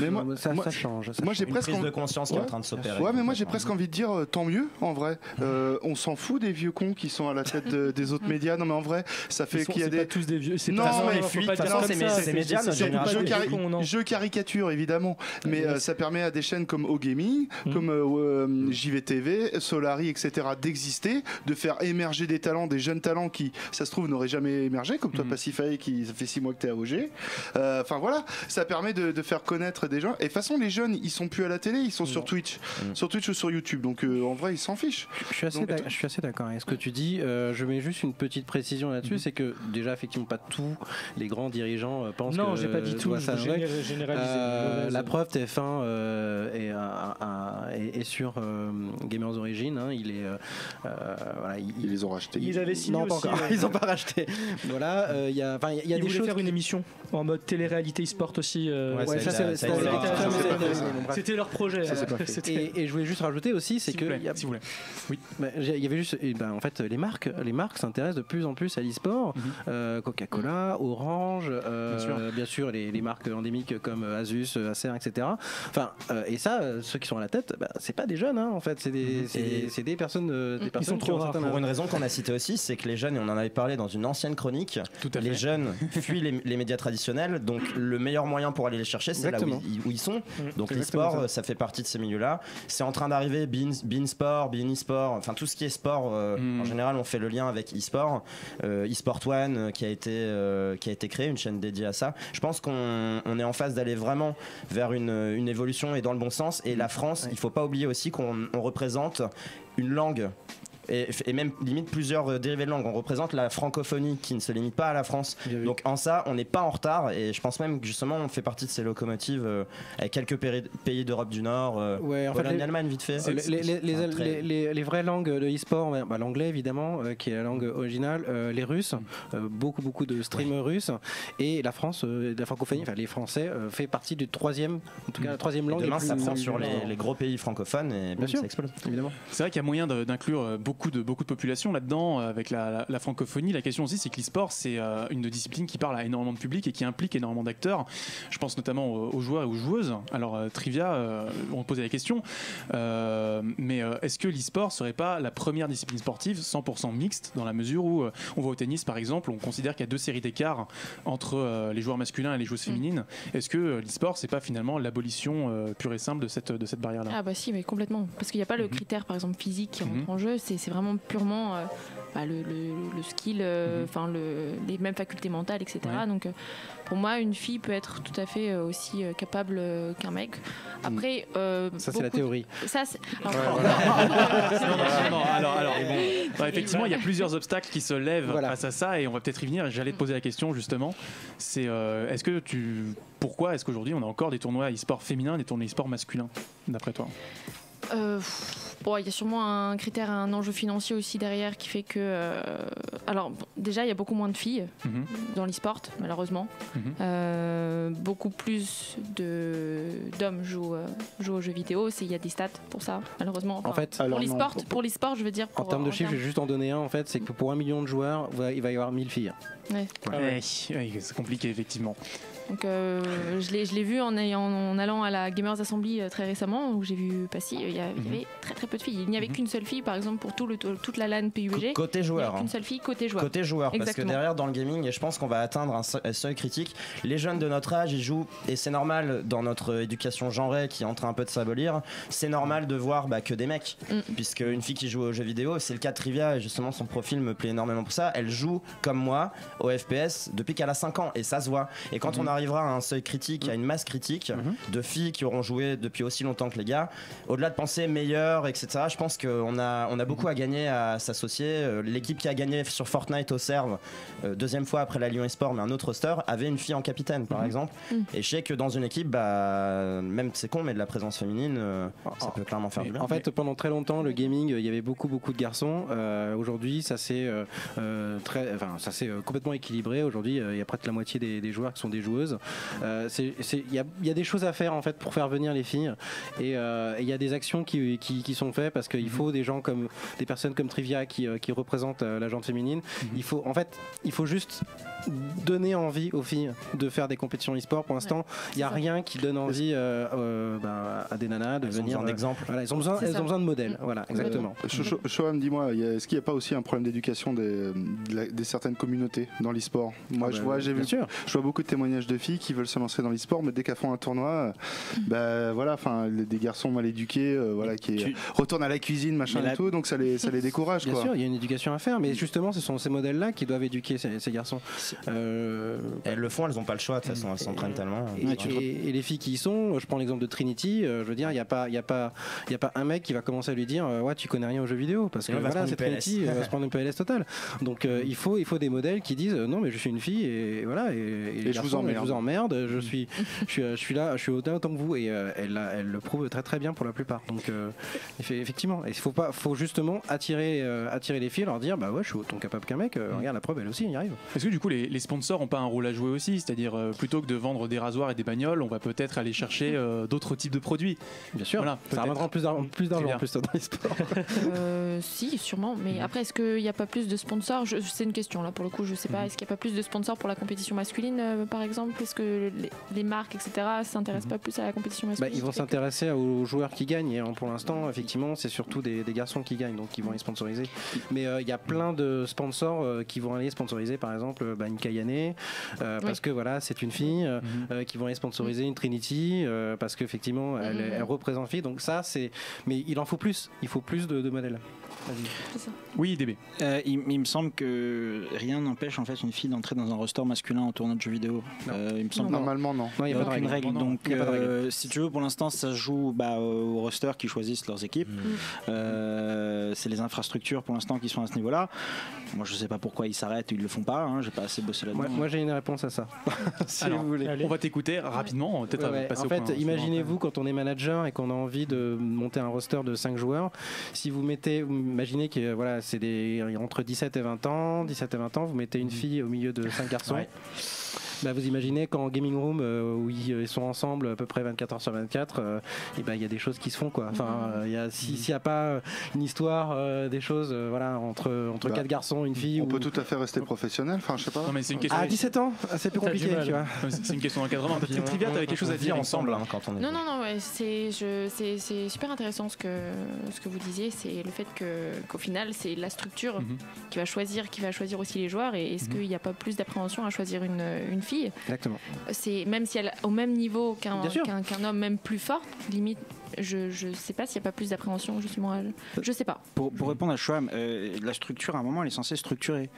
mais moi, ça change. Ça, moi, j'ai presque une prise de conscience qui est en train de s'opérer. Ouais, mais moi, j'ai presque envie de dire tant mieux, en vrai. On s'en fout des vieux cons qui sont à la tête des autres médias. Non, mais en vrai, ça fait qu'il y a des. Tous des vieux. Non, mais c'est médias. Je caricature évidemment, mais ça permet à des chaînes comme OGaming, comme JVTV, Solari, etc. d'exister, de faire émerger des talents, des jeunes talents qui, ça se trouve, n'auraient jamais émergé, comme toi, Pacifae, qui ça fait 6 mois que t'es à OG. Enfin voilà, ça permet de faire connaître des gens. Et de toute façon, les jeunes, ils sont plus à la télé, ils sont sur Twitch ou sur YouTube. Donc en vrai, ils s'en fichent. Je suis assez d'accord avec ce que tu dis. Je mets juste une petite précision là-dessus, c'est que déjà, effectivement, pas tous les grands dirigeants pensent que. Non, j'ai pas dit tout. La preuve, TF1 est sur Gamers Origin. Hein, voilà, ils les ont rachetés. Ils avaient signé. Non, pas encore. Ils n'ont pas racheté. Voilà. Il y a des choses. Faire une émission en mode télé-réalité e-sport aussi. C'était leur projet. Et je voulais juste rajouter aussi, c'est que si vous voulez. Oui. Il y avait juste. En fait, les marques s'intéressent de plus en plus à l'e-sport. Coca-Cola, Orange, bien sûr, les marques endémiques comme Asus, Acer, etc. Enfin, et ça, ceux qui sont à la tête, c'est pas des jeunes, hein, en fait, c'est des personnes. Ils sont trop rares. Pour une raison qu'on a citée aussi, c'est que les jeunes, et on en avait parlé dans une ancienne chronique, les jeunes fuient les médias traditionnels, donc le meilleur moyen pour aller les chercher, c'est là où ils sont. Donc l'e-sport, ça fait partie de ces milieux-là. C'est en train d'arriver, Beansport, Beanesport, enfin tout ce qui est sport, en général, on fait le lien avec e-sport. E-sport One qui a été créé, une chaîne dédiée à ça. Je pense qu'on est en phase d'aller vraiment vers une évolution et dans le bon sens. Et la France, il ne faut pas oublier aussi qu'on représente une langue. Et même limite plusieurs dérivés de langues. On représente la francophonie qui ne se limite pas à la France. Donc en ça, on n'est pas en retard. Et je pense même que justement, on fait partie de ces locomotives avec quelques pays d'Europe du Nord, Allemagne vite fait. Les vraies langues de e-sport, l'anglais évidemment, qui est la langue originale, les Russes, beaucoup de streamers russes, et la France, la francophonie, enfin les Français, fait partie du troisième, en tout cas la troisième langue. Et demain, ça prend sur les gros pays francophones et bien sûr, ça explose. C'est vrai qu'il y a moyen d'inclure beaucoup de populations là-dedans, avec la francophonie. La question aussi, c'est que l'e-sport, c'est une discipline qui parle à énormément de public et qui implique énormément d'acteurs. Je pense notamment aux joueurs et aux joueuses. Alors, Trivia, on posait la question, mais est-ce que l'e-sport serait pas la première discipline sportive 100% mixte, dans la mesure où on voit au tennis, par exemple, on considère qu'il y a 2 séries d'écart entre les joueurs masculins et les joueuses féminines. Est-ce que l'e-sport, c'est pas finalement l'abolition pure et simple de cette barrière-là? Ah bah si, mais complètement. Parce qu'il n'y a pas le critère, par exemple, physique qui rentre en jeu. C'est vraiment purement le skill, les mêmes facultés mentales, etc. Ouais. Donc pour moi, une fille peut être tout à fait aussi capable qu'un mec. Après, ça c'est la théorie. Ça, alors bon, effectivement, il y a plusieurs obstacles qui se lèvent face à ça, et on va peut-être y venir. J'allais te poser la question justement. C'est pourquoi est-ce qu'aujourd'hui on a encore des tournois e-sport féminins, des tournois e-sport masculins, d'après toi? Bon, il y a sûrement un critère, un enjeu financier aussi derrière qui fait que... alors, déjà, il y a beaucoup moins de filles dans l'e-sport, malheureusement. Beaucoup plus d'hommes jouent aux jeux vidéo. Il y a des stats pour ça, malheureusement. Enfin, en fait, pour l'e-sport, je veux dire... En termes de chiffres, je vais juste en donner un, en fait. C'est que pour 1 million de joueurs, il va y avoir 1000 filles. Ouais. Ouais. C'est compliqué, effectivement. Donc je l'ai vu en allant à la Gamers Assembly très récemment, où j'ai vu Passy, il y avait très peu de filles. Il n'y avait qu'une seule fille, par exemple, pour toute la LAN PUBG. Côté joueur. Il n'y avait qu'une seule fille, côté joueur. Côté joueur, parce que derrière, dans le gaming, et je pense qu'on va atteindre un seuil critique, les jeunes de notre âge, ils jouent, et c'est normal, dans notre éducation genrée qui est en train un peu de s'abolir, c'est normal de voir que des mecs, puisque une fille qui joue aux jeux vidéo, c'est le cas de Trivia, et justement son profil me plaît énormément pour ça, elle joue, comme moi, au FPS depuis qu'elle a 5 ans, et ça se voit. Et quand on arrive à un seuil critique, à une masse critique de filles qui auront joué depuis aussi longtemps que les gars, au-delà de penser meilleur, etc., je pense qu'on a beaucoup à gagner à s'associer. L'équipe qui a gagné sur Fortnite au serve, deuxième fois après la Lyon Esport, mais un autre roster avait une fille en capitaine par exemple. Et je sais que dans une équipe, bah, même c'est con, mais de la présence féminine, ça peut clairement faire du bien. En fait, pendant très longtemps, le gaming, il y avait beaucoup de garçons. Aujourd'hui, ça s'est complètement équilibré. Aujourd'hui, il y a près de la moitié des joueurs qui sont des joueuses. Il y a des choses à faire en fait pour faire venir les filles. Et il y a des actions qui sont faites parce qu'il faut des gens comme des personnes comme Trivia qui représentent la gente féminine. Il faut juste donner envie aux filles de faire des compétitions e-sport. Pour l'instant, il n'y a rien qui donne envie à des nanas de venir. Elles ont besoin d'exemples. Voilà, elles ont besoin de modèles. Voilà, exactement. Shoam, dis-moi, est-ce qu'il n'y a pas aussi un problème d'éducation des certaines communautés dans l'e-sport? Moi, je vois beaucoup de témoignages de filles qui veulent se lancer dans l'e-sport, mais dès qu'elles font un tournoi, bah voilà, enfin, des garçons mal éduqués, voilà, qui retournent à la cuisine, machin et tout, donc ça les décourage. Bien sûr, il y a une éducation à faire, mais justement, ce sont ces modèles-là qui doivent éduquer ces garçons. Elles le font, elles n'ont pas le choix, de toute façon, elles s'entraînent tellement. Et les filles qui y sont, je prends l'exemple de Trinity, je veux dire, il n'y a pas un mec qui va commencer à lui dire, ouais, tu connais rien aux jeux vidéo, parce que voilà, c'est Trinity, elle va se prendre une PLS totale. Donc il faut des modèles qui disent, non, mais je suis une fille, et voilà, et je vous emmerde, je suis là, je suis autant que vous, et elle le prouve très très bien pour la plupart. Donc effectivement, il faut justement attirer les filles, leur dire, bah ouais, je suis autant capable qu'un mec, regarde la preuve, elle aussi, elle y arrive. Est-ce que du coup les sponsors n'ont pas un rôle à jouer aussi? C'est-à-dire plutôt que de vendre des rasoirs et des bagnoles, on va peut-être aller chercher d'autres types de produits. Bien sûr, voilà, ça ramènera plus d'argent en plus dans les sports. Si, sûrement, mais après, est-ce qu'il n'y a pas plus de sponsors? C'est une question, là, pour le coup, je sais pas. Est-ce qu'il n'y a pas plus de sponsors pour la compétition masculine, par exemple? Est-ce que les marques, etc., ne s'intéressent pas plus à la compétition masculine? Bah, ils vont s'intéresser aux joueurs qui gagnent, et pour l'instant, effectivement, c'est surtout des garçons qui gagnent, donc ils vont les sponsoriser. Mais il y a plein de sponsors qui vont aller sponsoriser, par exemple, bah, une Kayane, parce que voilà, c'est une fille, qui vont aller sponsoriser une Trinity, parce qu'effectivement, elle représente fille, donc ça, c'est... Mais il en faut plus, il faut plus de modèles. Oui, DB. Il me semble que rien n'empêche en fait une fille d'entrer dans un roster masculin en tournoi de jeux vidéo. Il me semble normalement non. Il n'y a aucune règle. Donc si tu veux, pour l'instant, ça se joue aux rosters qui choisissent leurs équipes. C'est les infrastructures pour l'instant qui sont à ce niveau-là. Moi, je sais pas pourquoi ils s'arrêtent, ils le font pas. J'ai pas assez bossé là-dedans. Moi, j'ai une réponse à ça. Si vous voulez. On va t'écouter rapidement. En fait, imaginez-vous quand on est manager et qu'on a envie de monter un roster de 5 joueurs. Si vous mettez, imaginez que voilà, c'est entre 17 et 20 ans, vous mettez une fille au milieu de 5 garçons. Bah, vous imaginez qu'en gaming room où ils sont ensemble à peu près 24h/24, et ben il y a des choses qui se font quoi. Enfin, s'il n'y a pas une histoire, des choses, voilà, entre quatre garçons, une fille. On peut tout à fait rester professionnel. Enfin, je sais pas. Non, mais c'est une question. À 17 ans, c'est plus compliqué. C'est une question d'encadrement. Trivia, t'avais quelque chose à dire ensemble hein, quand on est. Non, non, non. Ouais, c'est super intéressant ce que vous disiez. C'est le fait qu'au final, c'est la structure qui va choisir aussi les joueurs. Et est-ce qu'il n'y a pas plus d'appréhension à choisir une fille? Exactement. C'est même si elle est au même niveau qu'un homme, même plus fort, limite. Je sais pas s'il n'y a pas plus d'appréhension justement. Je sais pas. Pour répondre à Shoam, la structure à un moment elle est censée structurer.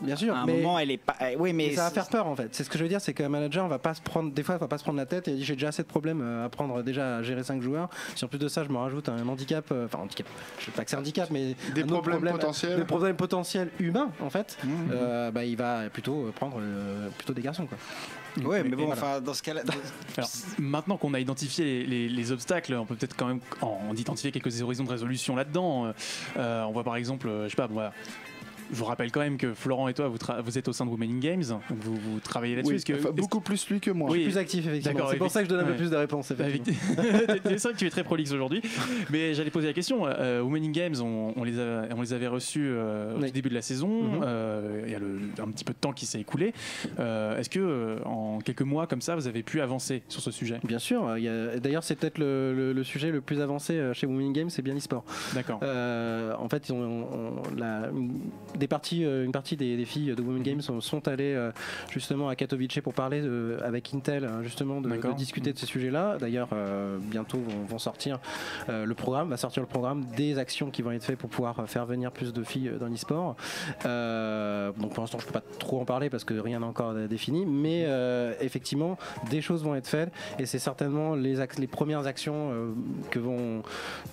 Bien sûr. À un moment elle est pas. Oui, mais ça va faire peur en fait. C'est ce que je veux dire, c'est qu'un manager on va pas se prendre des fois, on va pas se prendre la tête et dire j'ai déjà assez de problèmes à prendre déjà à gérer 5 joueurs. Si en plus de ça je me rajoute un handicap, enfin handicap. Je sais pas que c'est handicap, mais des problèmes potentiels. Des problèmes potentiels humains en fait. Bah il va plutôt prendre des garçons quoi. Ouais, mais bon, voilà. Enfin, dans ce cas-là. Maintenant qu'on a identifié les obstacles, on peut peut-être quand même en identifier quelques horizons de résolution là-dedans. On voit par exemple, je sais pas, voilà. Je vous rappelle quand même que Florent et toi, vous êtes au sein de Women in Games, donc vous travaillez là-dessus. Oui, beaucoup plus lui que moi. Oui. Je suis plus actif, effectivement. C'est pour ça que je donne un peu plus de réponses. C'est vrai que tu es très prolixe aujourd'hui. Mais j'allais poser la question. Women in Games, on les avait reçus au début de la saison. Il y a un petit peu de temps qui s'est écoulé. Est-ce que en quelques mois comme ça, vous avez pu avancer sur ce sujet? Bien sûr. D'ailleurs, c'est peut-être le sujet le plus avancé chez Women in Games, c'est bien l'e-sport. D'accord. En fait, ils ont une partie des filles de Women Games sont allées justement à Katowice pour parler avec Intel, justement de discuter de ces sujets-là. D'ailleurs, bientôt vont sortir le programme des actions qui vont être faites pour pouvoir faire venir plus de filles dans l'e-sport. Donc pour l'instant, je ne peux pas trop en parler parce que rien n'est encore défini, mais effectivement, des choses vont être faites et c'est certainement les premières actions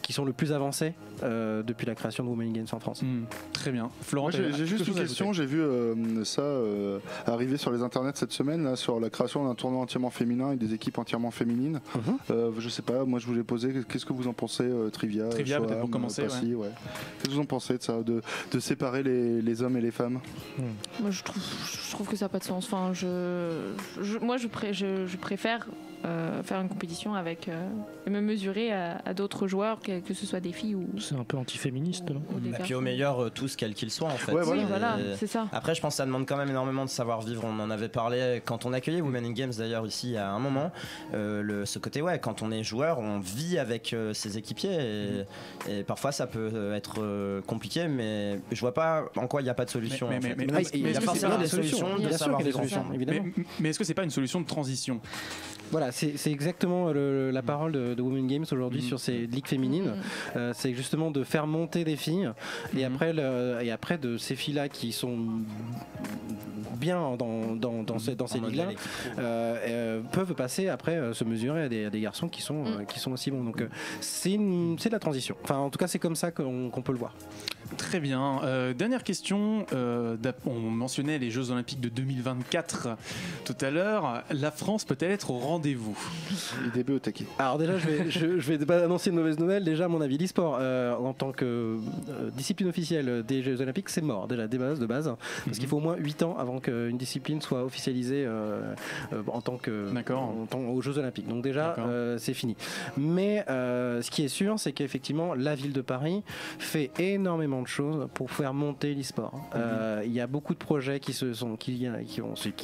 qui sont le plus avancées depuis la création de Women Games en France. Très bien. Florent, j'ai juste une question. J'ai vu ça arriver sur les internets cette semaine, là, sur la création d'un tournoi entièrement féminin et des équipes entièrement féminines. Je sais pas, moi je voulais poser, qu'est-ce que vous en pensez, Trivia, Shoam, peut-être pour commencer. Passy, ouais. Qu'est-ce que vous en pensez de ça, de séparer les hommes et les femmes? Moi je trouve que ça n'a pas de sens. Enfin, moi je préfère faire une compétition avec et me mesurer à d'autres joueurs, que ce soit des filles ou... C'est un peu anti-féministe, non? Et puis au meilleur, tous quels qu'ils soient, en fait. Ouais, voilà. Oui, voilà, c'est ça. Après, je pense que ça demande quand même énormément de savoir-vivre. On en avait parlé quand on accueillait Women in Games, d'ailleurs, ici, à un moment. Ce côté, ouais, quand on est joueur, on vit avec ses équipiers et parfois, ça peut être compliqué, mais je vois pas en quoi il n'y a pas de solution. Mais il y a forcément des solutions, de savoir-vivre ensemble. Mais est-ce que c'est pas une solution de transition? Voilà, c'est exactement la parole de Women Games aujourd'hui sur ces ligues féminines. C'est justement de faire monter des filles et après de ces filles-là qui sont bien dans ces ligues-là peuvent passer après se mesurer à des garçons qui sont aussi bons. Donc c'est la transition. Enfin, en tout cas, c'est comme ça qu'on peut le voir. Très bien. Dernière question. On mentionnait les Jeux Olympiques de 2024 tout à l'heure. La France peut-elle être au rendez-vous? Le début au taquet. Alors déjà, je vais pas annoncer une mauvaise nouvelle. Déjà, à mon avis, l'e-sport en tant que discipline officielle des Jeux Olympiques, c'est mort déjà de base, parce qu'il faut au moins 8 ans avant qu'une discipline soit officialisée en tant que aux Jeux Olympiques. Donc déjà, c'est fini. Mais ce qui est sûr, c'est qu'effectivement, la ville de Paris fait énormément de choses pour faire monter l'e-sport. Il y a beaucoup de projets qui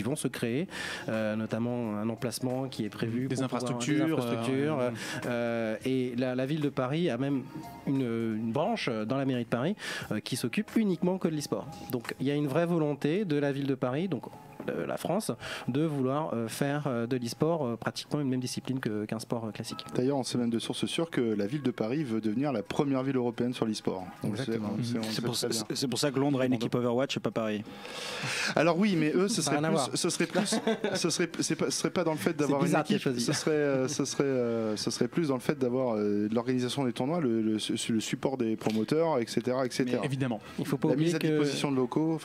vont se créer, notamment un emplacement qui est prévu, des infrastructures et la ville de Paris a même une branche dans la mairie de Paris qui s'occupe uniquement que de l'e-sport. Donc il y a une vraie volonté de la ville de Paris, donc la France, de vouloir faire de l'e-sport pratiquement une même discipline qu'un sport classique. D'ailleurs, on sait même de sources sûres que la ville de Paris veut devenir la première ville européenne sur l'e-sport. C'est pour ça que Londres a une équipe Overwatch et pas Paris. Alors oui, mais eux, ce serait pas dans le fait d'avoir une équipe, ce serait plus dans le fait d'avoir l'organisation des tournois, le support des promoteurs, etc. Mais évidemment. Il faut pas oublier la mise à disposition de locaux.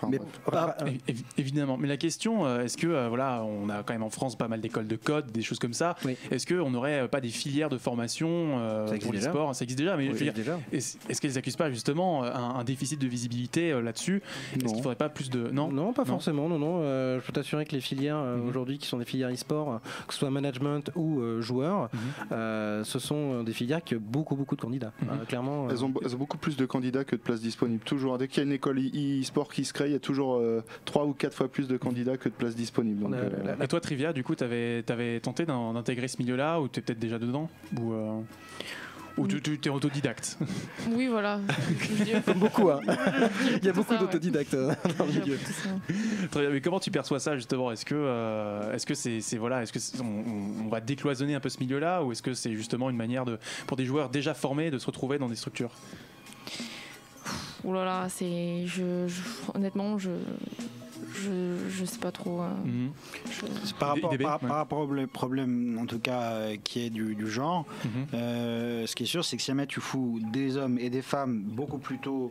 Évidemment, mais la question, est-ce que voilà, on a quand même en France pas mal d'écoles de code, des choses comme ça. Oui. Est-ce qu'on n'aurait pas des filières de formation pour l'e-sport? Ça existe déjà, mais oui, est-ce qu'elles n'accusent pas justement un déficit de visibilité là-dessus? Est-ce qu'il ne faudrait pas plus de... Non, pas forcément. Non. Je peux t'assurer que les filières aujourd'hui qui sont des filières e-sport, que ce soit management ou joueurs, ce sont des filières qui ont beaucoup de candidats. Clairement, elles ont beaucoup plus de candidats que de places disponibles. Toujours, dès qu'il y a une école e-sport qui se crée, il y a toujours 3 ou 4 fois plus de candidats que de places disponibles. Donc, et toi, Trivia, du coup, t'avais tenté d'intégrer ce milieu-là, ou t'es peut-être déjà dedans, ou tu es autodidacte? Oui, voilà. Comme beaucoup, hein. Il y a beaucoup d'autodidactes dans le milieu. Très bien, mais comment tu perçois ça, justement? Est-ce qu'on va décloisonner un peu ce milieu-là, ou est-ce que c'est justement une manière pour des joueurs déjà formés de se retrouver dans des structures? Ouh là là, honnêtement, je sais pas trop. Par rapport au problème, en tout cas, qui est du genre, ce qui est sûr, c'est que si jamais tu fous des hommes et des femmes beaucoup plus tôt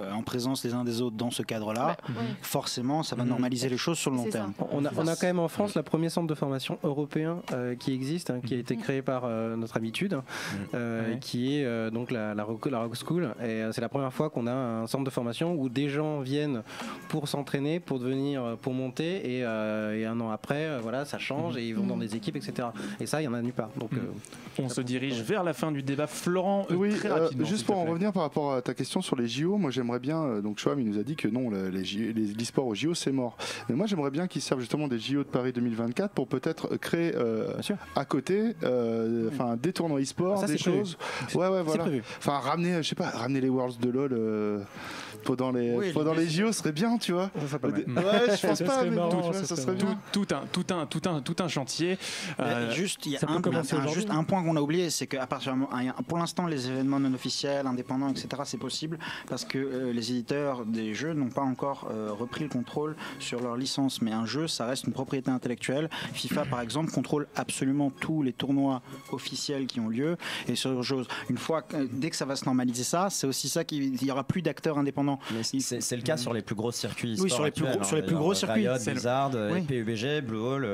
en présence les uns des autres dans ce cadre-là, forcément, ça va normaliser les choses sur le long terme. On a quand même en France le premier centre de formation européen qui existe, qui a été créé par notre habitude, qui est donc la Rock School. Et c'est la première fois qu'on a un centre de formation où des gens viennent pour s'entraîner, pour monter, et un an après, voilà, ça change et ils vont dans des équipes, etc. Et ça, il y en a nulle part. Donc, on se dirige vers la fin du débat. Florent, très rapidement. Juste pour en revenir par rapport à ta question sur les JO, moi j'aimerais bien, donc Shoam il nous a dit que non, l'e-sport aux JO c'est mort, mais moi j'aimerais bien qu'ils servent justement des JO de Paris 2024 pour peut-être créer à côté des tournois e-sport, des choses, voilà, enfin ramener, je sais pas, ramener les Worlds de LoL pendant les JO serait bien, tu vois. Je pense pas, mais ça serait bien. Tout un chantier. Juste, il y a un point qu'on a oublié, c'est que pour l'instant les événements non officiels, indépendants, etc., c'est possible parce que les éditeurs des jeux n'ont pas encore repris le contrôle sur leur licence, mais un jeu ça reste une propriété intellectuelle. FIFA par exemple contrôle absolument tous les tournois officiels qui ont lieu et ce genre, une fois, dès que ça va se normaliser ça, c'est aussi ça qu'il y aura plus d'acteurs indépendants. C'est le cas sur les plus gros circuits. Oui, sur les plus gros, sur les plus gros circuits. Riot, Blizzard, oui. PUBG, Blue Hall,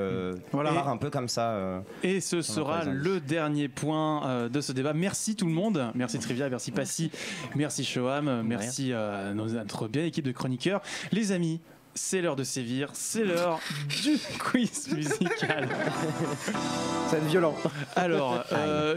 voilà, et, un peu comme ça. Et ce sera le dernier point de ce débat. Merci tout le monde, merci Trivia, merci Passy, merci Shoam, merci notre belle équipe de chroniqueurs. Les amis, c'est l'heure de sévir, c'est l'heure du quiz musical. Ça va être violent. Alors,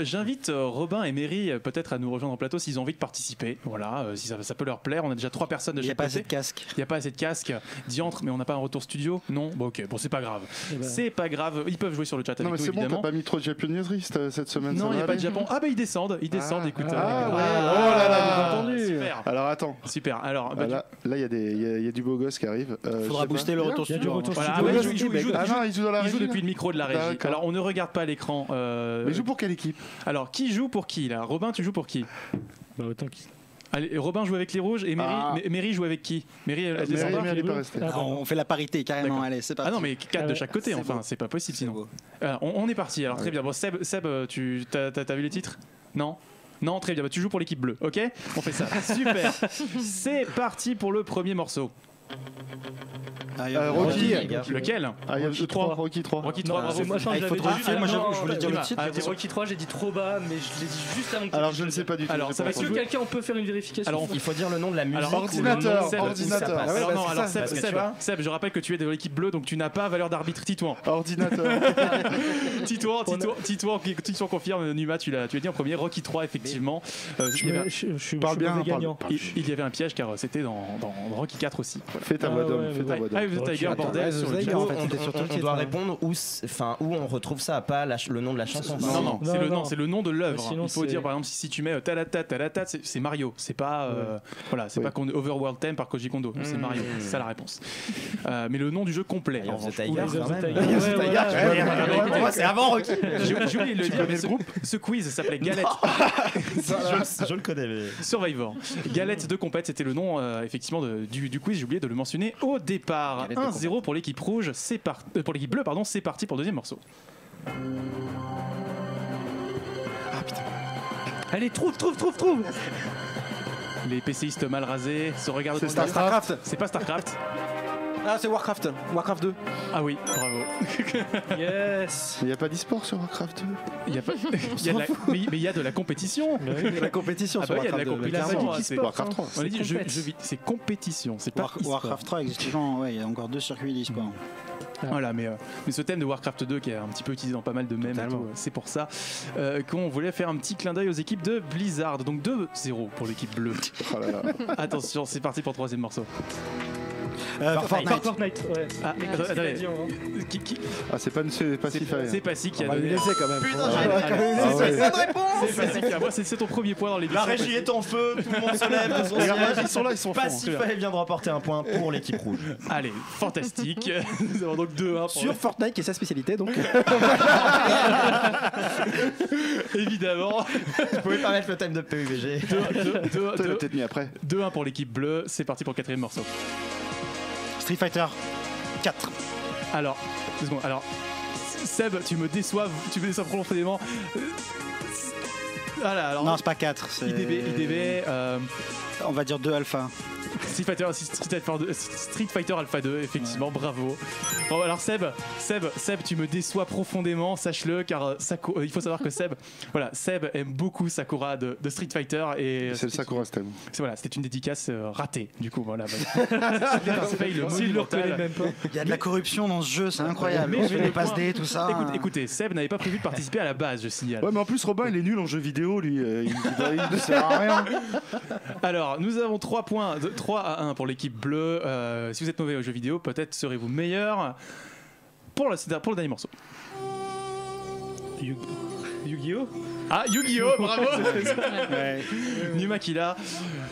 j'invite Robin et Mary peut-être à nous rejoindre en plateau s'ils ont envie de participer. Voilà, si ça peut leur plaire. On a déjà 3 personnes de chaque côté. Il n'y a pas assez de casque. Il n'y a pas assez de casque. Diantre, mais on n'a pas un retour studio. Non, bon, ok, bon, c'est pas grave. Ben... C'est pas grave. Ils peuvent jouer sur le chat. Non, avec mais c'est bon, t'as pas mis trop de japonaiserie cette semaine. Non, il n'y a pas de Japon. Ah, bah ils descendent. Écoute. Ah, ouais. Oh là là, j'ai entendu. Super. Alors attends. Super. Alors bah, là, il y a du beau gosse qui arrive. Faudra booster le retour studio. Il joue depuis le micro de la régie. Alors on ne regarde pas l'écran. Mais joue pour quelle équipe? Alors qui joue pour qui là? Robin, tu joues pour qui? Bah autant qui. Allez, Robin joue avec les rouges et Mary joue avec qui? Mary, elle est pas restée. On fait la parité carrément. Allez, c'est parti. Ah non, mais 4 de chaque côté, enfin, c'est pas possible sinon. On est parti. Alors très bien. Bon, Seb, tu as vu les titres? Non. Non, très bien. Tu joues pour l'équipe bleue, ok? On fait ça. Super. C'est parti pour le premier morceau. Rocky, lequel? Rocky 3. Rocky 3. Rocky 3. Moi je voulais dire le titre. Rocky 3, j'ai dit trop bas, mais je l'ai dit juste avant. Alors je ne sais pas du tout. Alors ça va être quelqu'un, on peut faire une vérification. Alors il faut dire le nom de la musique. Ordinateur. Alors non, alors Seb, je rappelle que tu es de l'équipe bleue, donc tu n'as pas valeur d'arbitre. Titouan. Ordinateur. Titouan confirme. Numa, tu l'as dit en premier. Rocky 3 effectivement. Je parle bien. Il y avait un piège car c'était dans Rocky 4 aussi. Fais ta voix d'homme. Ah, vous êtes Tiger, bordel. On doit répondre où on retrouve ça, pas le nom de la chanson. Non, c'est le nom de l'œuvre. Il faut dire, par exemple, si tu mets Talata, c'est Mario. C'est pas Overworld Theme par Koji Kondo. C'est Mario, c'est ça la réponse. Mais le nom du jeu complet. C'est avant Rocky. J'ai oublié de le dire, mais ce quiz s'appelait Galette. Je le connais, mais. Survivor. Galette de compète, c'était le nom effectivement du quiz. J'ai oublié de le mentionner au départ. 1-0 pour l'équipe rouge, pour l'équipe bleue, pardon, c'est parti pour le deuxième morceau. Ah putain. Allez, trouve. Les PCistes mal rasés se regardent. C'est Starcraft. C'est pas Starcraft. Ah, c'est Warcraft. Warcraft 2. Ah oui, bravo. Yes. Il n'y a pas d'e-sport sur Warcraft 2. Il y a pas. Mais il y a de la compétition. La compétition sur Warcraft 2. Il a pas dit e-sport. Warcraft 3. On a dit c'est compétition. C'est pas Warcraft 3 existe. Ouais, il y a encore 2 circuits d'e-sport. Voilà, mais ce thème de Warcraft 2 qui est un petit peu utilisé dans pas mal de mèmes, c'est pour ça qu'on voulait faire un petit clin d'œil aux équipes de Blizzard. Donc 2-0 pour l'équipe bleue. Oh là là. Attention, c'est parti pour le troisième morceau. Fortnite. Ouais. Ah, attendez. C'est pas Pacifae. C'est Pacifae qui a donné. Laisser quand même. Putain, j'ai la réponse. C'est Pacifae. Moi, c'est ton premier point dans les. La régie est en feu. Tout le monde se lève. Ils sont là, ils sont forts. Pacifae vient de remporter un point pour l'équipe rouge. Allez, fantastique. Nous avons donc 2-1 sur Fortnite qui est sa spécialité, donc. Évidemment. Vous pouvez pas mettre le thème de PUBG. 2-1 pour l'équipe bleue. C'est parti pour le quatrième morceau. Street Fighter 4. Alors, 2 secondes. Alors, Seb, tu me déçois profondément. Voilà, alors. Non, c'est pas 4. C'est IDB. On va dire 2 alpha. Street Fighter Alpha 2, effectivement, ouais. Bravo. Bon, alors Seb, tu me déçois profondément, sache-le, car il faut savoir que Seb aime beaucoup Sakura de Street Fighter. Et c'est le Sakura Stem. Voilà, c'était une dédicace ratée, du coup. Voilà. Il y a de la corruption dans ce jeu, c'est incroyable. Mais je les passe des, tout ça. Écoutez, Seb n'avait pas prévu de participer à la base, je signale. Ouais, mais en plus, Robin, il est nul en jeu vidéo, lui. Il ne sert à rien. Alors, nous avons 3 points. 3-1 pour l'équipe bleue. Si vous êtes mauvais aux jeux vidéo, peut-être serez-vous meilleur. Pour le dernier morceau. Yu-Gi-Oh! Ah, Yu-Gi-Oh! Bravo! Ouais. Numa qui l'a.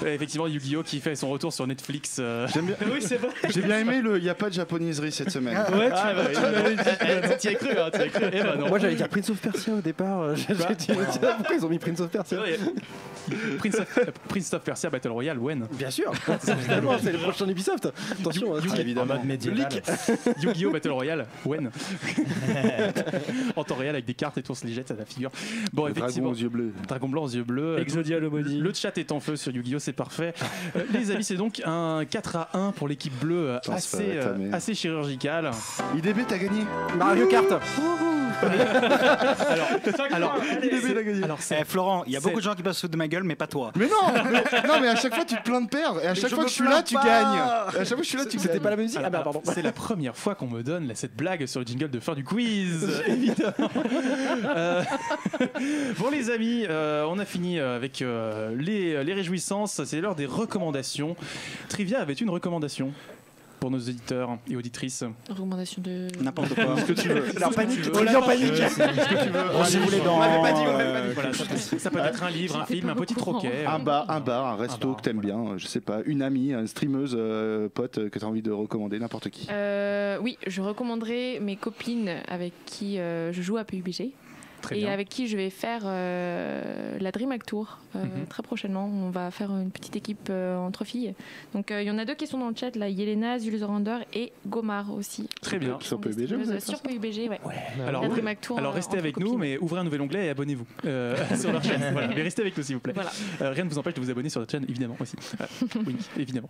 Effectivement, Yu-Gi-Oh! Qui fait son retour sur Netflix. J'aime bien... Oui, c'est vrai. J'ai bien aimé le y a pas de japonaiserie cette semaine. Ah, ouais, ah, tu bah, t'y as cru, hein, t'y as cru. Eh ben, non. Moi, j'allais dire Prince of Persia au départ. Dit, pourquoi ils ont mis Prince of Persia? Prince of Persia Battle Royale, Wen. Bien sûr. C'est le prochain Ubisoft. Attention, évidemment. En mode médiéval. Yu-Gi-Oh! Battle Royale, Wen. En temps réel avec des cartes et tout, on se les jette à la figure. Bon, effectivement, dragon aux yeux bleus. Dragon blanc aux yeux bleus. Exodia le body. Le chat est en feu sur Yu-Gi-Oh! C'est parfait. Les amis, c'est donc un 4-1 pour l'équipe bleue, assez chirurgicale. IDB, t'as gagné Mario Kart. Alors, Florent, il y a beaucoup de gens qui passent sous de ma gueule, mais pas toi. Mais non, mais à chaque fois tu te plains de perdre, et à chaque fois que je suis là, tu gagnes. À chaque fois que je suis là, tu gagnes. C'était pas la même musique. Ah bah pardon. C'est la première fois qu'on me donne cette blague sur le jingle de fin du quiz. Évidemment. Bon les amis, on a fini avec les réjouissances. C'est l'heure des recommandations. Trivia avait une recommandation pour nos auditeurs et auditrices. Recommandation de n'importe quoi. Ce que tu veux. Alors panique, tu veux. En panique. Ce que tu veux. Rangez-vous les dents. On m'avait pas dit, on m'avait pas dit. Voilà, ça peut être un livre, un film, un petit troquet. Un bar, un resto que t'aimes bien, je sais pas, une amie, une streameuse, pote que t'as envie de recommander, n'importe qui. Oui, je recommanderais mes copines avec qui je joue à PUBG. Et avec qui je vais faire la DreamHack Tour très prochainement. On va faire une petite équipe entre filles. Donc il y en a deux qui sont dans le chat là, Yelena, Zulzerander et Gomar aussi. Très bien. Sur PUBG, sur PUBG, ouais. Alors, la DreamHack Tour. Alors restez avec nous, mais ouvrez un nouvel onglet et abonnez-vous sur leur chaîne. Voilà. Mais restez avec nous s'il vous plaît. Voilà. Rien ne vous empêche de vous abonner sur notre chaîne, évidemment aussi. Oui, évidemment.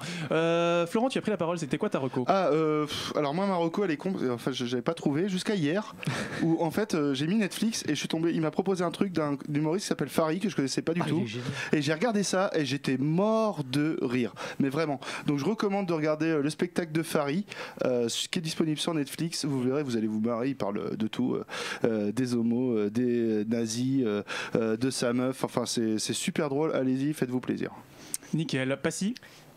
Florent, tu as pris la parole. C'était quoi ta reco? Alors moi ma reco elle est enfin j'avais pas trouvé jusqu'à hier où en fait j'ai mis Netflix et je suis tombé, il m'a proposé un truc d'un humoriste qui s'appelle Farid que je connaissais pas du tout, et j'ai regardé ça et j'étais mort de rire, mais vraiment. Donc je recommande de regarder le spectacle de Farid qui est disponible sur Netflix. Vous verrez, vous allez vous marrer. Il parle de tout, des homos, des nazis, de sa meuf. Enfin c'est super drôle, allez-y, faites-vous plaisir. Nickel. Passy,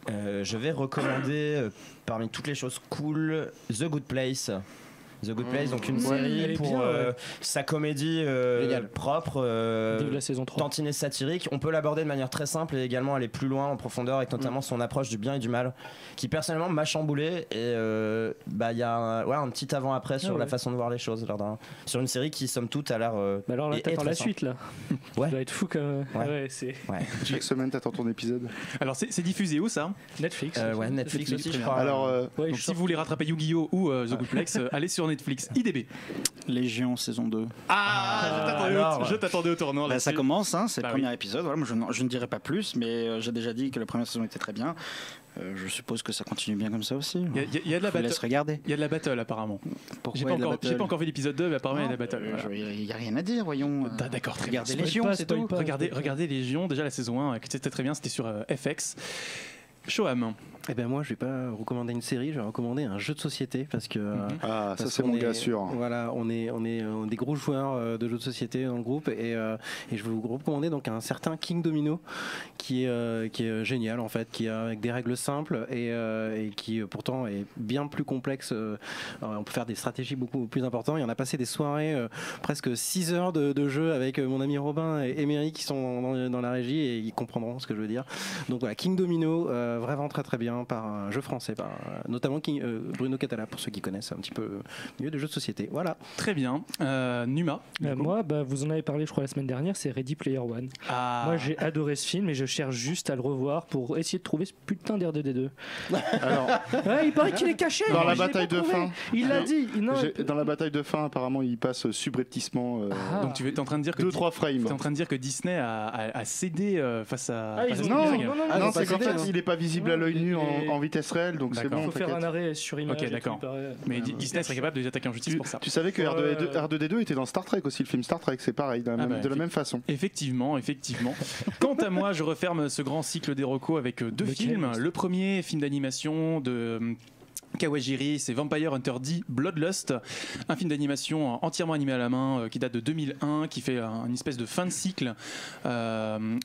je vais recommander parmi toutes les choses cool, The Good Place. The Good Place, donc une série pour bien, sa comédie propre, la saison 3. Tantinée satirique. On peut l'aborder de manière très simple et également aller plus loin en profondeur, avec notamment son approche du bien et du mal, qui personnellement m'a chamboulé. Et bah il y a un petit avant-après sur la façon de voir les choses, sur une série qui somme toute a l'air. Bah alors là t'attends la suite là. Ouais. Ça doit être fou comme. Ouais. Chaque semaine t'attends ton épisode. Alors c'est diffusé où ça? Netflix. Ouais, Netflix aussi je crois. Alors donc, si vous voulez rattraper Yu-Gi-Oh ou The Good Place, allez sur Netflix. IDB. Légion saison 2. Je t'attendais au tournant. Bah, ça commence, hein, c'est le premier épisode. Voilà, moi, je ne dirai pas plus, mais j'ai déjà dit que la première saison était très bien. Je suppose que ça continue bien comme ça aussi. Il y a de la battle. Il y a de la battle apparemment. J'ai pas encore vu l'épisode 2, mais apparemment il y a de la battle. Il n'y a rien à dire, voyons. D'accord, très bien. Regardez Légion, c'est tout. Regardez Légion, déjà la saison 1, c'était très bien, c'était sur FX. Shoam. Eh ben moi je vais pas recommander une série, je vais recommander un jeu de société parce que ça c'est mon gars sûr. Voilà, on est des gros joueurs de jeux de société dans le groupe et je vais vous recommander donc un certain King Domino qui est génial en fait, qui a avec des règles simples et qui pourtant est bien plus complexe. On peut faire des stratégies beaucoup plus importantes. Et on a passé des soirées presque 6 heures de jeu avec mon ami Robin et Emery qui sont dans la régie et ils comprendront ce que je veux dire. Donc voilà, King Domino vraiment très très bien. Par un jeu français, par notamment Bruno Catala, pour ceux qui connaissent un petit peu mieux des jeux de société. Voilà. Très bien. Numa. Moi, vous en avez parlé, je crois, la semaine dernière, c'est Ready Player One. Ah. Moi, j'ai adoré ce film et je cherche juste à le revoir pour essayer de trouver ce putain d'RDD2. Alors, ouais, il paraît qu'il est caché. Dans la bataille de fin. Il l'a dit. Non, dans la bataille de fin, apparemment, il passe subrepticement. Donc, tu es en train de dire que 2-3 frames. Tu es en train de dire que Disney a cédé face à. Non, c'est qu'en fait, il n'est pas visible à l'œil nu. En vitesse réelle, donc c'est bon. Il faut faire un arrêt sur image. Ok, d'accord. Mais Disney serait capable de les attaquer en justice pour ça. Tu savais que R2D2 était dans Star Trek aussi, le film Star Trek, c'est pareil, de la même façon. Effectivement. Quant à moi, je referme ce grand cycle des recos avec deux films. Le premier, film d'animation de Kawajiri, c'est Vampire Hunter D Bloodlust, un film d'animation entièrement animé à la main qui date de 2001, qui fait une espèce de fin de cycle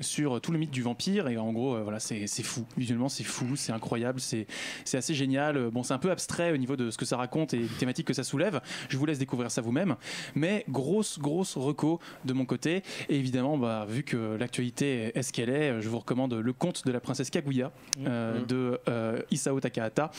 sur tout le mythe du vampire. Et en gros, voilà, c'est fou. Visuellement, c'est fou, c'est incroyable, c'est assez génial. Bon, c'est un peu abstrait au niveau de ce que ça raconte et des thématiques que ça soulève. Je vous laisse découvrir ça vous-même. Mais grosse reco de mon côté. Et évidemment, bah, vu que l'actualité est ce qu'elle est, je vous recommande Le Conte de la Princesse Kaguya de Isao Takahata.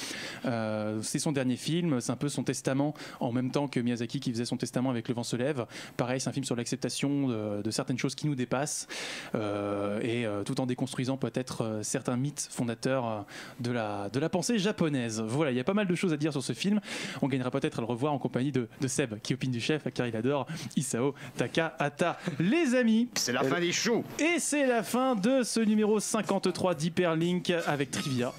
C'est son dernier film, c'est un peu son testament, en même temps que Miyazaki qui faisait son testament avec Le Vent se lève. Pareil, c'est un film sur l'acceptation de certaines choses qui nous dépassent et tout en déconstruisant peut-être certains mythes fondateurs de la pensée japonaise. Voilà, il y a pas mal de choses à dire sur ce film. On gagnera peut-être à le revoir en compagnie de Seb, qui opine du chef, car il adore Isao Takahata. Les amis, c'est la fin des shows. Et c'est la fin de ce numéro 53 d'Hyperlink avec Trivia.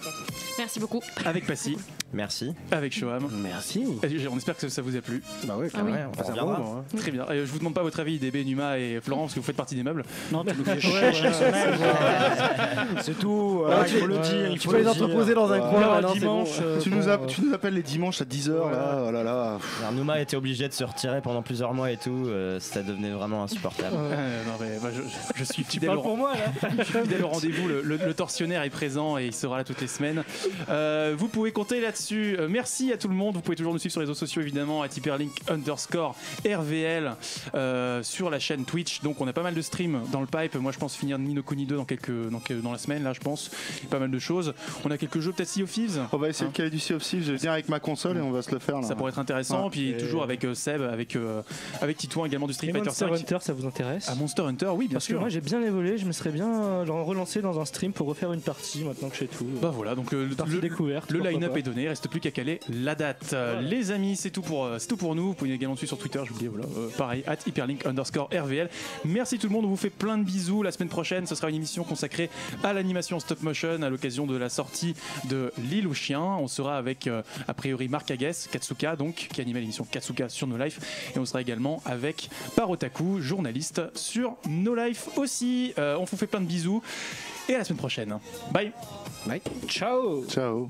Merci beaucoup. Avec Passy. Merci. Avec Shoam. Merci. Et on espère que ça vous a plu. Bah oui, quand même. On reviendra. Bon, hein. Très bien. Et je vous demande pas votre avis, DB, Numa et Florent, parce que vous faites partie des meubles. Non, tu nous fais chier chaque semaine. C'est tout. Ouais, il faut le dire. Il faut les entreposer dans un coin. Dimanche. Tu nous appelles les dimanches à 10h. Là. Oh là là. Alors, Numa était obligé de se retirer pendant plusieurs mois et tout. Ça devenait vraiment insupportable. Non, mais bah, je suis fidèle pour moi. Je suis fidèle au rendez-vous. Le tortionnaire est présent et il sera là toutes les semaines. Vous pouvez compter là. Merci à tout le monde. Vous pouvez toujours nous suivre sur les réseaux sociaux, évidemment, à hyperlink_RVL sur la chaîne Twitch. Donc on a pas mal de streams dans le pipe. Moi je pense finir Ni no Kuni 2 dans la semaine, là je pense. Pas mal de choses. On a quelques jeux, peut-être Sea of Thieves. On va essayer de caler du Sea of Thieves. Je vais venir avec ma console et on va se le faire là. Ça pourrait être intéressant. Ouais. Puis toujours avec Seb, avec Titouan également du Street Fighter 5. Monster Hunter, ça vous intéresse? À Monster Hunter, oui, bien Parce sûr. Que moi j'ai bien évolué. Je me serais bien relancé dans un stream pour refaire une partie maintenant que j'ai tout. Bah voilà, donc le découverte. Le line-up est donné. Reste plus qu'à caler la date. Les amis, c'est tout, pour nous. Vous pouvez également nous suivre sur Twitter, j'oubliais, voilà, pareil, @hyperlink_RVL. Merci tout le monde, on vous fait plein de bisous. La semaine prochaine, ce sera une émission consacrée à l'animation stop motion à l'occasion de la sortie de L'île aux chiens. On sera avec, a priori, Marc Aguès, Katsuka, donc, qui animait l'émission Katsuka sur No Life. Et on sera également avec Parotaku, journaliste sur No Life aussi. On vous fait plein de bisous et à la semaine prochaine. Bye. Bye. Ciao. Ciao.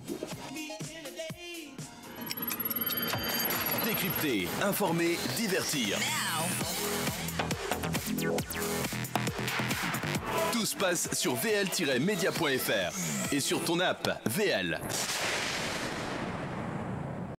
Décrypter, informer, divertir. Tout se passe sur vl-media.fr et sur ton app VL.